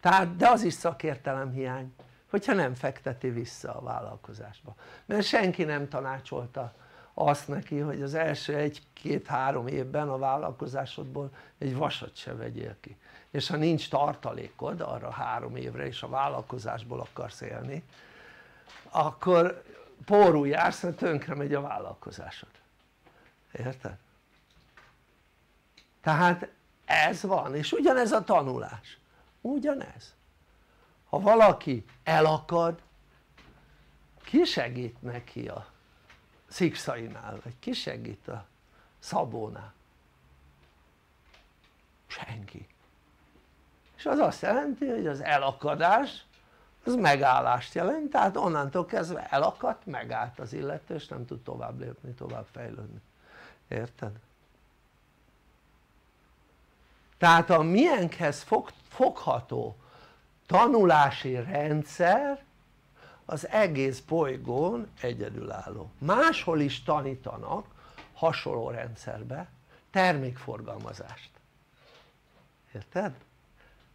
Tehát, de az is szakértelemhiány, hogyha nem fekteti vissza a vállalkozásba, mert senki nem tanácsolta azt neki, hogy az első egy-két-három évben a vállalkozásodból egy vasat se vegyél ki, és ha nincs tartalékod arra három évre, és a vállalkozásból akarsz élni, akkor pórul jársz, mert tönkre megy a vállalkozásod, érted? Tehát ez van, és ugyanez a tanulás, ugyanez. Ha valaki elakad, ki segít neki a Sziksainál, vagy ki segít a Szabónál? Senki. És az azt jelenti, hogy az elakadás az megállást jelent, tehát onnantól kezdve elakadt, megállt az illető, és nem tud tovább lépni, tovább fejlődni, érted? Tehát a miénkhez fog, fogható tanulási rendszer az egész bolygón egyedülálló. Máshol is tanítanak hasonló rendszerbe termékforgalmazást, érted?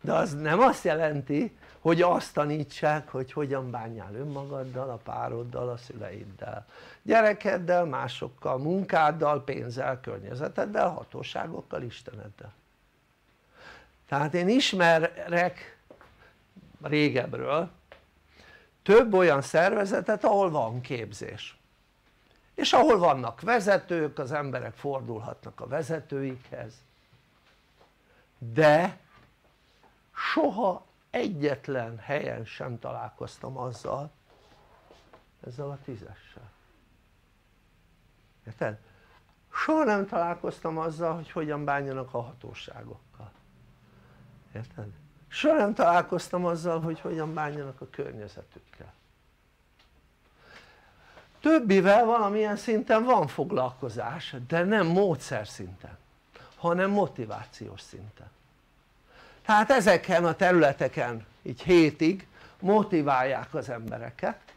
De az nem azt jelenti, hogy azt tanítsák, hogy hogyan bánjál önmagaddal, a pároddal, a szüleiddel, gyerekeddel, másokkal, munkáddal, pénzzel, környezeteddel, hatóságokkal, Isteneddel. Tehát én ismerek régebről több olyan szervezetet, ahol van képzés, és ahol vannak vezetők, az emberek fordulhatnak a vezetőikhez, de soha egyetlen helyen sem találkoztam azzal, ezzel a tízessel, érted? Soha nem találkoztam azzal, hogy hogyan bánjanak a hatóságokkal, érted? Soha nem találkoztam azzal, hogy hogyan bánjanak a környezetükkel. Többivel valamilyen szinten van foglalkozás, de nem módszer szinten, hanem motivációs szinten. Tehát ezeken a területeken így hétig motiválják az embereket,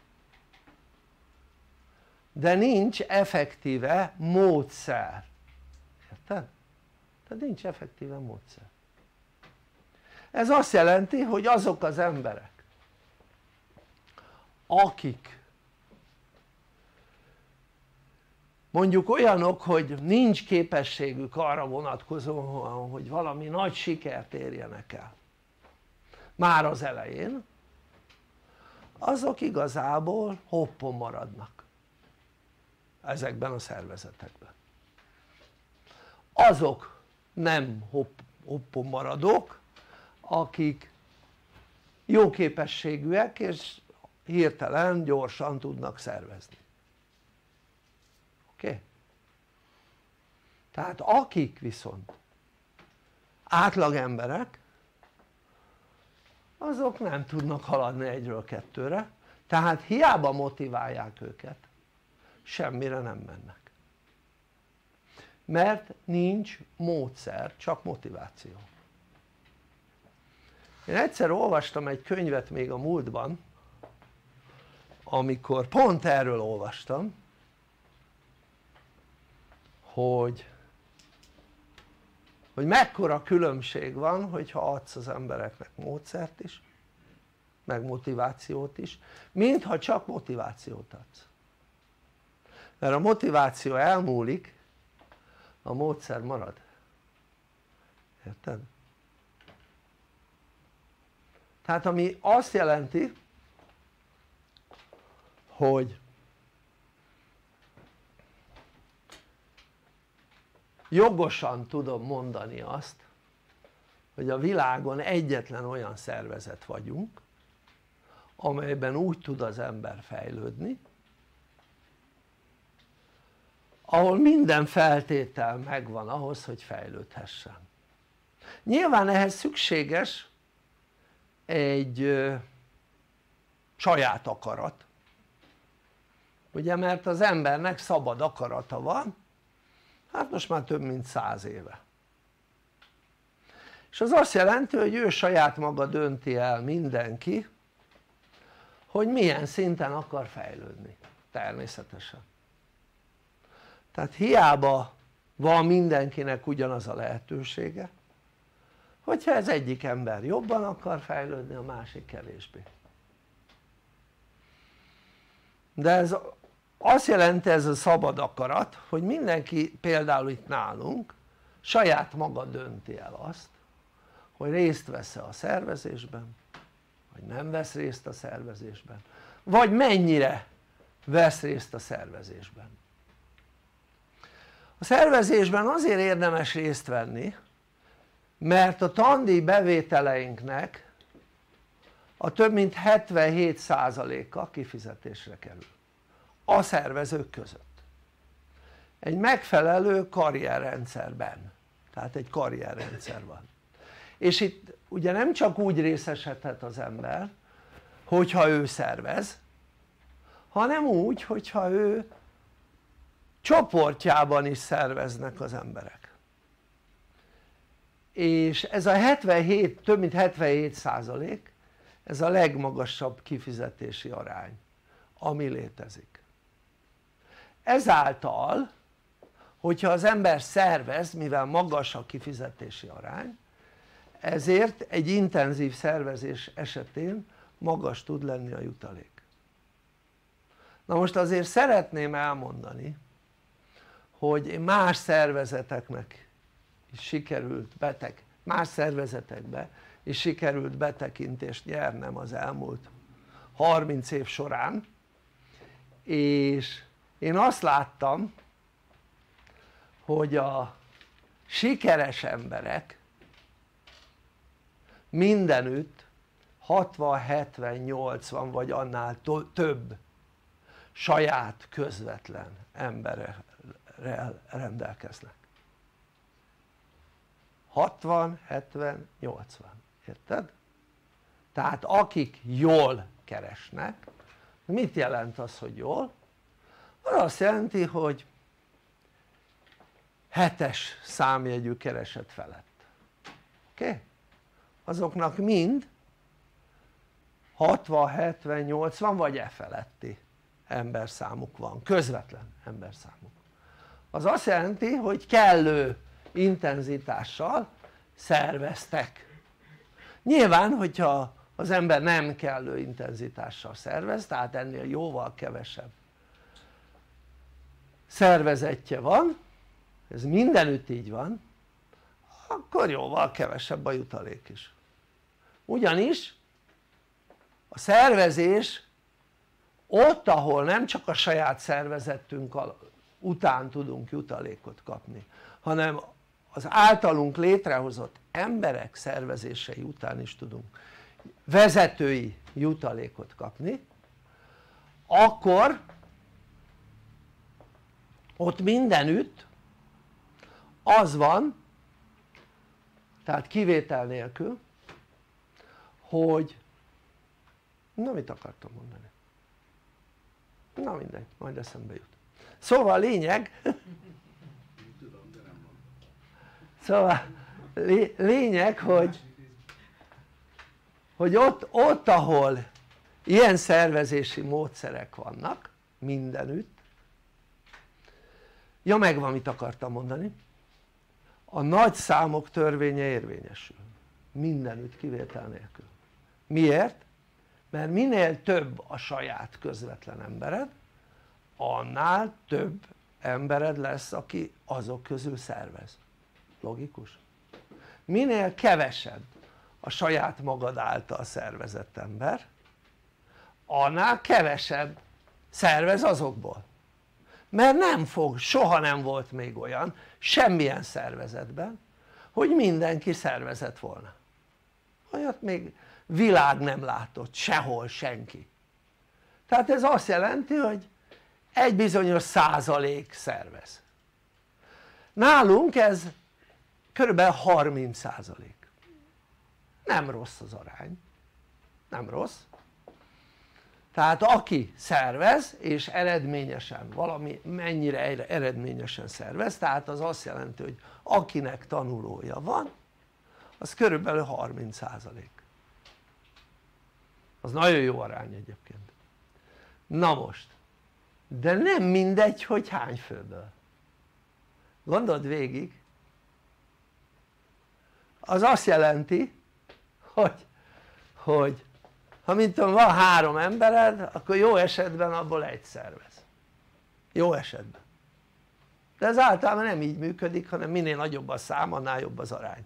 de nincs effektíve módszer, érted? Tehát nincs effektíve módszer. Ez azt jelenti, hogy azok az emberek, akik mondjuk olyanok, hogy nincs képességük arra vonatkozóan, hogy valami nagy sikert érjenek el már az elején, azok igazából hoppon maradnak ezekben a szervezetekben. Azok nem hopp, hoppon maradók, akik jó képességűek és hirtelen gyorsan tudnak szervezni, oké? Okay? Tehát akik viszont átlag emberek, azok nem tudnak haladni egyről kettőre, tehát hiába motiválják őket, semmire nem mennek, mert nincs módszer, csak motiváció. Én egyszer olvastam egy könyvet még a múltban, amikor pont erről olvastam, hogy, hogy mekkora különbség van, hogyha adsz az embereknek módszert is, meg motivációt is, mintha csak motivációt adsz. Mert a motiváció elmúlik, a módszer marad. Érted? Tehát ami azt jelenti, hogy jogosan tudom mondani azt, hogy a világon egyetlen olyan szervezet vagyunk, amelyben úgy tud az ember fejlődni, ahol minden feltétel megvan ahhoz, hogy fejlődhessen. Nyilván ehhez szükséges egy ö, saját akarat, ugye, mert az embernek szabad akarata van, hát most már több mint száz éve. És az azt jelenti, hogy ő saját maga dönti el, mindenki, hogy milyen szinten akar fejlődni, természetesen. Tehát hiába van mindenkinek ugyanaz a lehetősége, hogyha ez egyik ember jobban akar fejlődni, a másik kevésbé. De ez azt jelenti, ez a szabad akarat, hogy mindenki, például itt nálunk, saját maga dönti el azt, hogy részt vesz-e a szervezésben, vagy nem vesz részt a szervezésben, vagy mennyire vesz részt a szervezésben. A szervezésben azért érdemes részt venni, mert a tandíj bevételeinknek a több mint hetvenhét százaléka kifizetésre kerül a szervezők között egy megfelelő karrierrendszerben, tehát egy karrierrendszer van, és itt ugye nem csak úgy részesedhet az ember, hogyha ő szervez, hanem úgy, hogyha ő csoportjában is szerveznek az emberek, és ez a hetvenhét, több mint hetvenhét százalék, ez a legmagasabb kifizetési arány, ami létezik. Ezáltal, hogyha az ember szervez, mivel magas a kifizetési arány, ezért egy intenzív szervezés esetén magas tud lenni a jutalék. Na most azért szeretném elmondani, hogy más szervezeteknek is sikerült beteg, más szervezetekbe is sikerült betekintést nyernem az elmúlt harminc év során, és én azt láttam, hogy a sikeres emberek mindenütt hatvan, hetven, nyolcvan vagy annál több saját közvetlen emberrel rendelkeznek. hatvan, hetven, nyolcvan, érted? Tehát akik jól keresnek, mit jelent az, hogy jól? Azt jelenti, hogy hetes számjegyű kereset felett, oké? Okay? Azoknak mind hatvan, hetven, nyolcvan vagy e feletti emberszámuk van, közvetlen emberszámuk. Az azt jelenti, hogy kellő intenzitással szerveztek. Nyilván, hogyha az ember nem kellő intenzitással szervez, tehát ennél jóval kevesebb szervezetje van, ez mindenütt így van, akkor jóval kevesebb a jutalék is. Ugyanis a szervezés ott, ahol nem csak a saját szervezetünk után tudunk jutalékot kapni, hanem az általunk létrehozott emberek szervezései után is tudunk vezetői jutalékot kapni, akkor ott mindenütt az van, tehát kivétel nélkül, hogy na mit akartam mondani? Na mindegy, majd eszembe jut. Szóval a lényeg szóval lényeg, hogy hogy ott, ott ahol ilyen szervezési módszerek vannak mindenütt, ja megvan, mit akartam mondani, a nagy számok törvénye érvényesül mindenütt kivétel nélkül. Miért? Mert minél több a saját közvetlen embered, annál több embered lesz, aki azok közül szervez. Logikus? Minél kevesebb a saját magad által szervezett ember, annál kevesebb szervez azokból, mert nem fog, soha nem volt még olyan semmilyen szervezetben, hogy mindenki szervezett volna. olyat még világ nem látott sehol senki. Tehát ez azt jelenti, hogy egy bizonyos százalék szervez. Nálunk ez körülbelül harminc százalék. Nem rossz az arány, nem rossz. Tehát aki szervez és eredményesen, valami mennyire eredményesen szervez, tehát az azt jelenti, hogy akinek tanulója van, az körülbelül harminc százalék. Az nagyon jó arány egyébként. Na most, de nem mindegy, hogy hány főből. Gondold végig, az azt jelenti, hogy, hogy ha mint tudom, van három embered, akkor jó esetben abból egy szervez, jó esetben, de ez általában nem így működik, hanem minél nagyobb a szám, annál jobb az arány.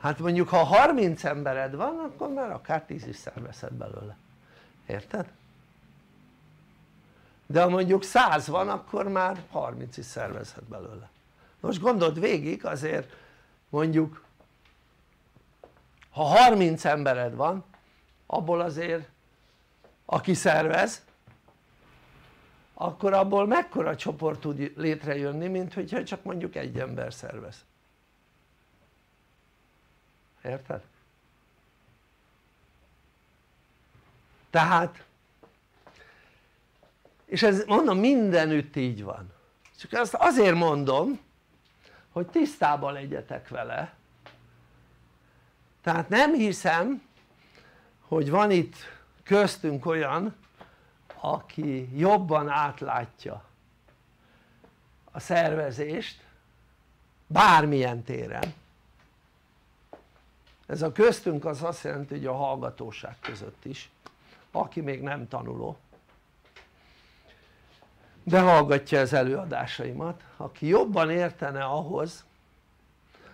Hát mondjuk ha harminc embered van, akkor már akár tíz is szervezhet belőle, érted? De ha mondjuk száz van, akkor már harminc is szervezhet belőle. Most gondold végig, azért mondjuk ha harminc embered van, abból azért aki szervez, akkor abból mekkora csoport tud létrejönni, mint hogyha csak mondjuk egy ember szervez, érted? Tehát, és ez mondom mindenütt így van, csak ezt azért mondom, hogy tisztában legyetek vele. Tehát nem hiszem, hogy van itt köztünk olyan, aki jobban átlátja a szervezést bármilyen téren. Ez a köztünk az azt jelenti, hogy a hallgatóság között is, aki még nem tanuló, de hallgatja az előadásaimat, aki jobban értene ahhoz,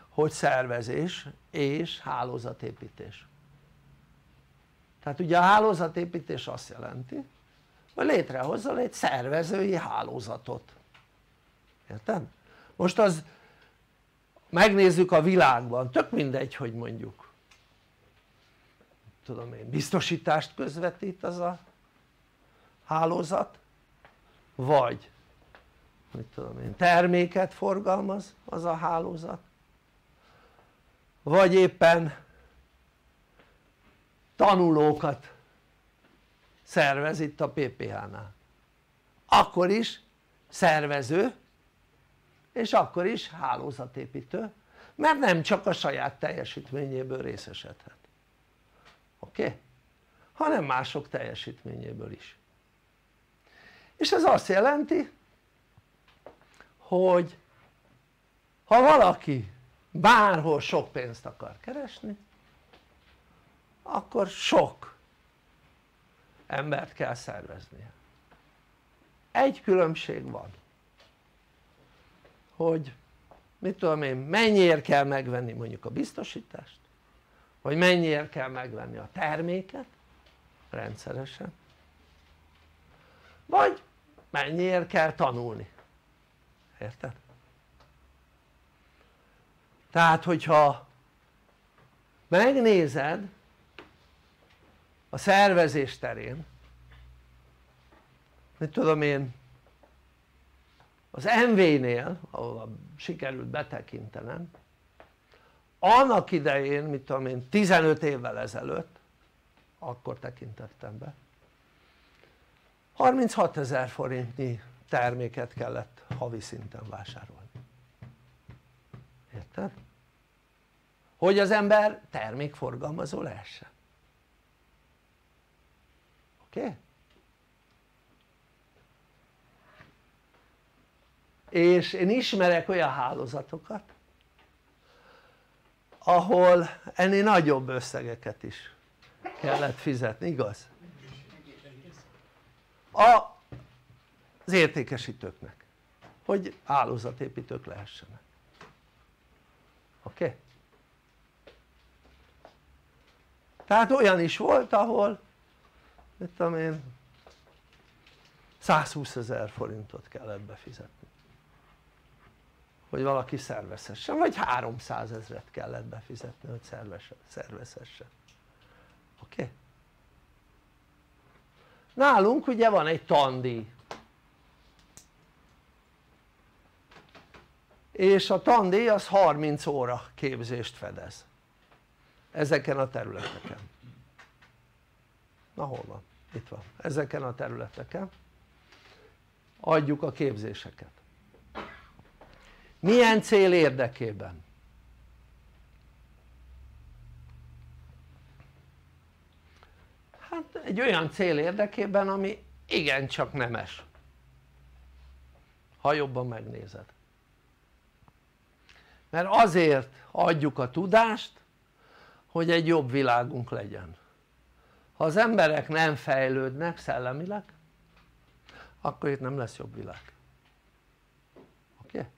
hogy szervezés és hálózatépítés. Tehát ugye a hálózatépítés azt jelenti, hogy létrehozzal egy szervezői hálózatot, érted? Most az, megnézzük a világban, tök mindegy, hogy mondjuk tudom én, biztosítást közvetít az a hálózat, vagy mit tudom én, terméket forgalmaz az a hálózat, vagy éppen tanulókat szervez itt a pé pé há-nál, akkor is szervező és akkor is hálózatépítő, mert nem csak a saját teljesítményéből részesedhet, oké? Okay? Hanem mások teljesítményéből is. És ez azt jelenti, hogy ha valaki bárhol sok pénzt akar keresni, akkor sok embert kell szerveznie. Egy különbség van, hogy mit tudom én, mennyiért kell megvenni mondjuk a biztosítást, vagy mennyiért kell megvenni a terméket rendszeresen, vagy mennyiért kell tanulni, érted? Tehát hogyha megnézed a szervezés terén, mit tudom én, az em vé-nél, ahol sikerült betekintenem, annak idején, mit tudom én, tizenöt évvel ezelőtt, akkor tekintettem be, harminchat ezer forintnyi terméket kellett havi szinten vásárolni, érted? Hogy az ember termékforgalmazó lehessen, oké? Okay? És én ismerek olyan hálózatokat, ahol ennél nagyobb összegeket is kellett fizetni, igaz? A, az értékesítőknek, hogy hálózatépítők lehessenek, oké? Okay? Tehát olyan is volt, ahol mit tudom én, százhúszezer forintot kellett befizetni, hogy valaki szervezhessen, vagy háromszázezret kellett befizetni, hogy szervezhessen. Oké? Okay? Nálunk ugye van egy tandíj, és a tandíj az harminc óra képzést fedez ezeken a területeken. Na hol van? Itt van, ezeken a területeken adjuk a képzéseket. Milyen cél érdekében? Hát egy olyan cél érdekében, ami igencsak nemes, ha jobban megnézed. Mert azért adjuk a tudást, hogy egy jobb világunk legyen. Ha az emberek nem fejlődnek szellemileg, akkor itt nem lesz jobb világ. Oké? Okay?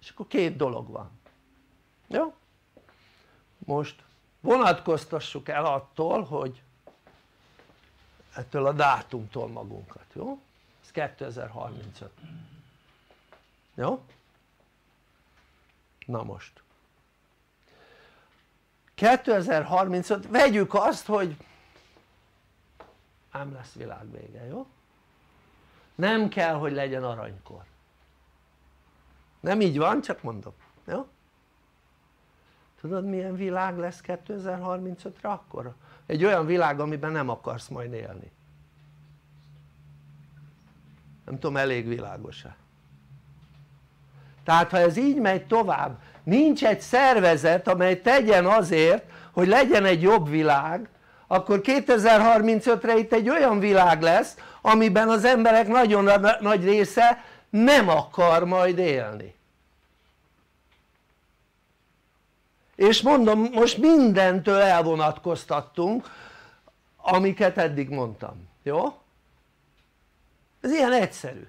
És akkor két dolog van. Jó? Most vonatkoztassuk el attól, hogy ettől a dátumtól magunkat, jó? Ez kétezer-harmincöt. Jó? Na most. kétezer-harmincöt, vegyük azt, hogy ám lesz világvége, jó? Nem kell, hogy legyen aranykor. Nem így van, csak mondom, jó? Tudod milyen világ lesz kétezer-harmincötre akkor? Egy olyan világ, amiben nem akarsz majd élni. Nem tudom, elég világos-e? Tehát ha ez így megy tovább, nincs egy szervezet, amely tegyen azért, hogy legyen egy jobb világ, akkor kétezer-harmincötre itt egy olyan világ lesz, amiben az emberek nagyon nagy része nem akar majd élni. És mondom, most mindentől elvonatkoztattunk, amiket eddig mondtam, jó? Ez ilyen egyszerű.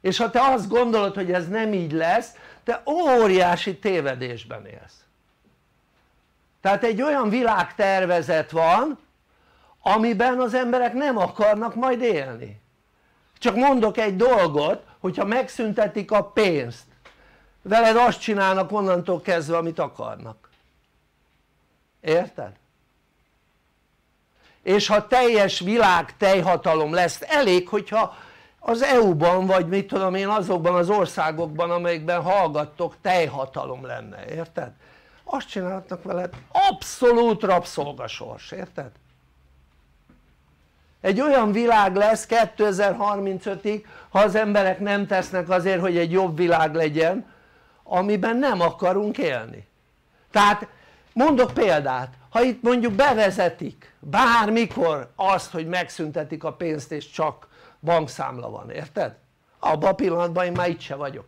És ha te azt gondolod, hogy ez nem így lesz, te óriási tévedésben élsz. Tehát egy olyan világtervezet van, amiben az emberek nem akarnak majd élni. Csak mondok egy dolgot, hogyha megszüntetik a pénzt, veled azt csinálnak onnantól kezdve, amit akarnak. Érted? És ha teljes világ teljhatalom lesz, elég, hogyha az é u-ban vagy mit tudom én azokban az országokban, amelyekben hallgattok, teljhatalom lenne, érted? Azt csinálhatnak veled, abszolút rabszolgasors, érted? Egy olyan világ lesz kétezer-harmincötig, ha az emberek nem tesznek azért, hogy egy jobb világ legyen, amiben nem akarunk élni. Tehát mondok példát, ha itt mondjuk bevezetik bármikor azt, hogy megszüntetik a pénzt és csak bankszámla van, érted? Abban a pillanatban én már itt se vagyok.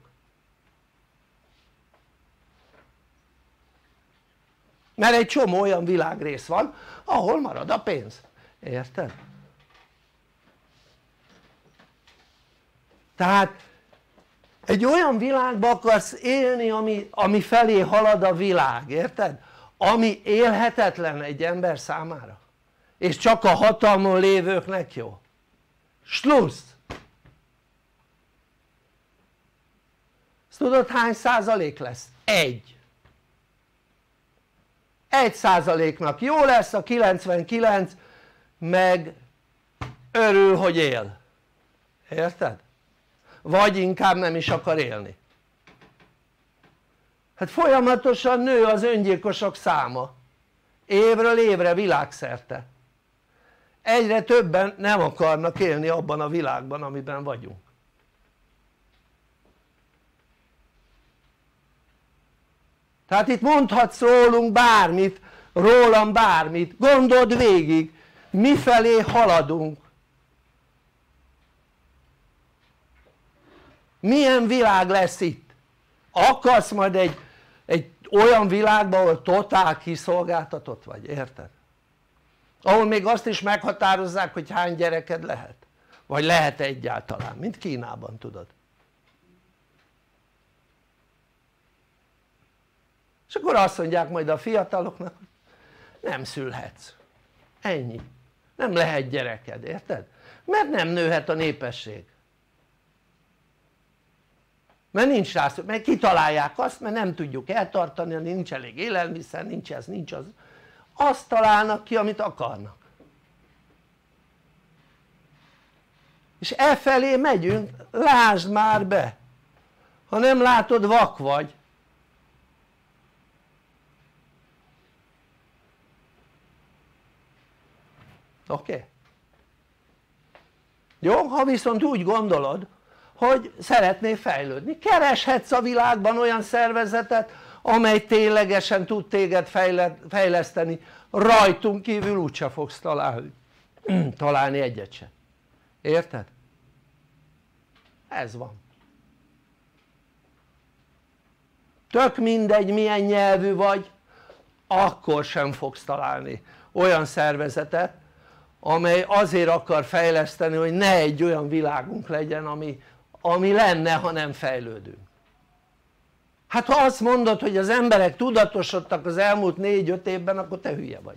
Mert egy csomó olyan világrész van, ahol marad a pénz, érted? Tehát egy olyan világba akarsz élni, ami, ami felé halad a világ, érted? Ami élhetetlen egy ember számára, és csak a hatalmon lévőknek jó. Schluss! Ezt tudod hány százalék lesz? Egy. Egy százaléknak jó lesz, a kilencvenkilenc meg örül, hogy él. Érted? Vagy inkább nem is akar élni. Hát folyamatosan nő az öngyilkosok száma. Évről évre világszerte. Egyre többen nem akarnak élni abban a világban, amiben vagyunk. Tehát itt mondhatsz rólunk bármit, rólam bármit, gondold végig, mifelé haladunk. Milyen világ lesz itt? Akarsz majd egy, egy olyan világban, ahol totál kiszolgáltatott vagy, érted? Ahol még azt is meghatározzák, hogy hány gyereked lehet, vagy lehet egyáltalán, mint Kínában, tudod. És akkor azt mondják majd a fiataloknak, hogy nem szülhetsz, ennyi, nem lehet gyereked, érted? Mert nem nőhet a népesség. mert nincs rá, mert kitalálják azt, mert nem tudjuk eltartani, nincs elég élelmiszer, nincs ez, nincs az. Azt találnak ki, amit akarnak. És e felé megyünk, lásd már be, ha nem látod, vak vagy. Oké? Okay? Jó? Ha viszont úgy gondolod, hogy szeretnél fejlődni, kereshetsz a világban olyan szervezetet, amely ténylegesen tud téged fejleszteni, rajtunk kívül úgyse fogsz találni, találni egyet sem. Érted? Ez van. Tök mindegy, milyen nyelvű vagy, akkor sem fogsz találni olyan szervezetet, amely azért akar fejleszteni, hogy ne egy olyan világunk legyen, ami, ami lenne, ha nem fejlődünk. Hát ha azt mondod, hogy az emberek tudatosodtak az elmúlt négy-öt évben, akkor te hülye vagy.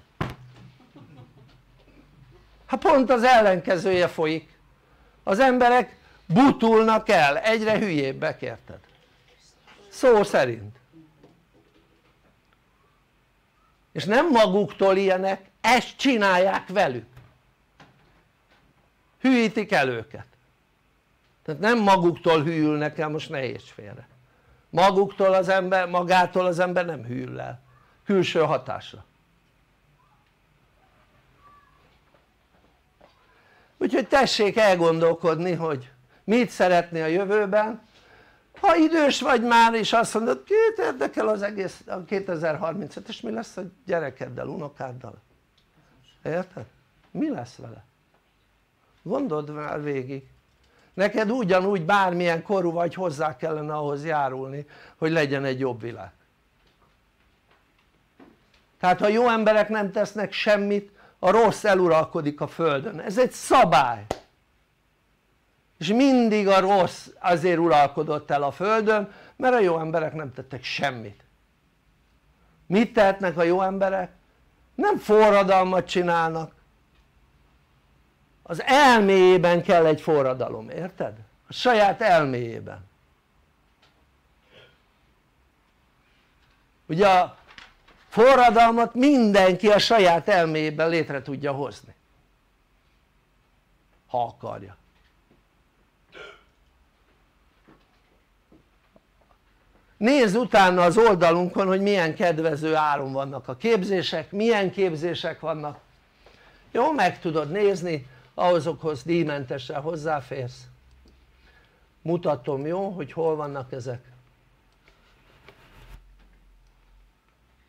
Hát pont az ellenkezője folyik. Az emberek butulnak el, egyre hülyébbek, érted? Szó szerint. És nem maguktól ilyenek, ezt csinálják velük. Hülyítik el őket. Tehát nem maguktól hűlnek el, most ne érts félre. Maguktól az ember, magától az ember nem hűl el. Külső hatásra. Úgyhogy tessék elgondolkodni, hogy mit szeretnél a jövőben. Ha idős vagy már, és azt mondod, kit érdekel az egész a kétezer-harmincötös, mi lesz a gyerekeddel, unokáddal? Érted? Mi lesz vele? Gondold már végig. Neked ugyanúgy bármilyen korú vagy, hozzá kellene ahhoz járulni, hogy legyen egy jobb világ. Tehát ha jó emberek nem tesznek semmit, a rossz eluralkodik a földön, ez egy szabály, és mindig a rossz azért uralkodott el a földön, mert a jó emberek nem tettek semmit. Mit tehetnek a jó emberek? Nem forradalmat csinálnak, az elméjében kell egy forradalom, érted? A saját elméjében. Ugye a forradalmat mindenki a saját elméjében létre tudja hozni, ha akarja. Nézz utána az oldalunkon, hogy milyen kedvező áron vannak a képzések, milyen képzések vannak, jó, meg tudod nézni, ahhozokhoz díjmentesen hozzáférsz. Mutatom, jó, hogy hol vannak ezek.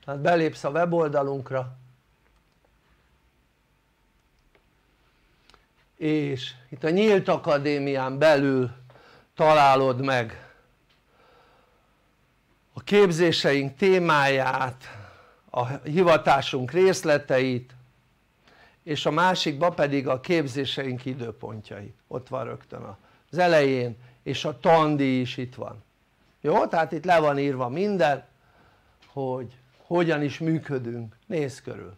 Tehát belépsz a weboldalunkra, és itt a Nyílt Akadémián belül találod meg a képzéseink témáját, a hivatásunk részleteit, és a másikba pedig a képzéseink időpontjai, ott van rögtön az elején, és a tandíj is itt van, jó? Tehát itt le van írva minden, hogy hogyan is működünk, nézz körül,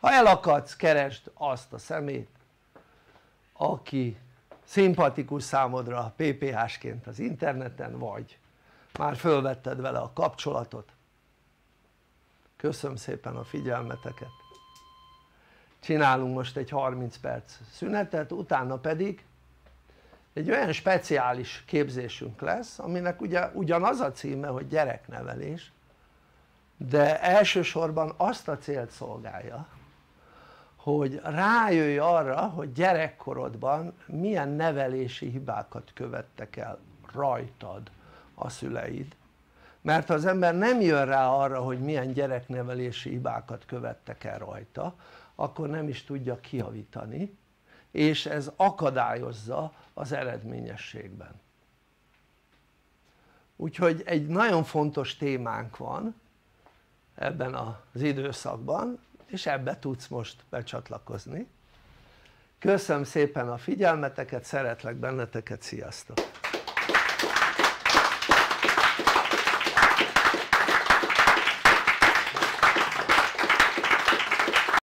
ha elakadsz, keresd azt a szemét, aki szimpatikus számodra pé pé há-sként az interneten, vagy már fölvetted vele a kapcsolatot. Köszönöm szépen a figyelmeteket, csinálunk most egy harminc perc szünetet, utána pedig egy olyan speciális képzésünk lesz, aminek ugye ugyanaz a címe, hogy gyereknevelés, de elsősorban azt a célt szolgálja, hogy rájöjj arra, hogy gyerekkorodban milyen nevelési hibákat követtek el rajtad a szüleid, mert ha az ember nem jön rá arra, hogy milyen gyereknevelési hibákat követtek el rajta, akkor nem is tudja kijavítani, és ez akadályozza az eredményességben. Úgyhogy egy nagyon fontos témánk van ebben az időszakban, és ebbe tudsz most becsatlakozni. Köszönöm szépen a figyelmeteket, szeretlek benneteket, sziasztok!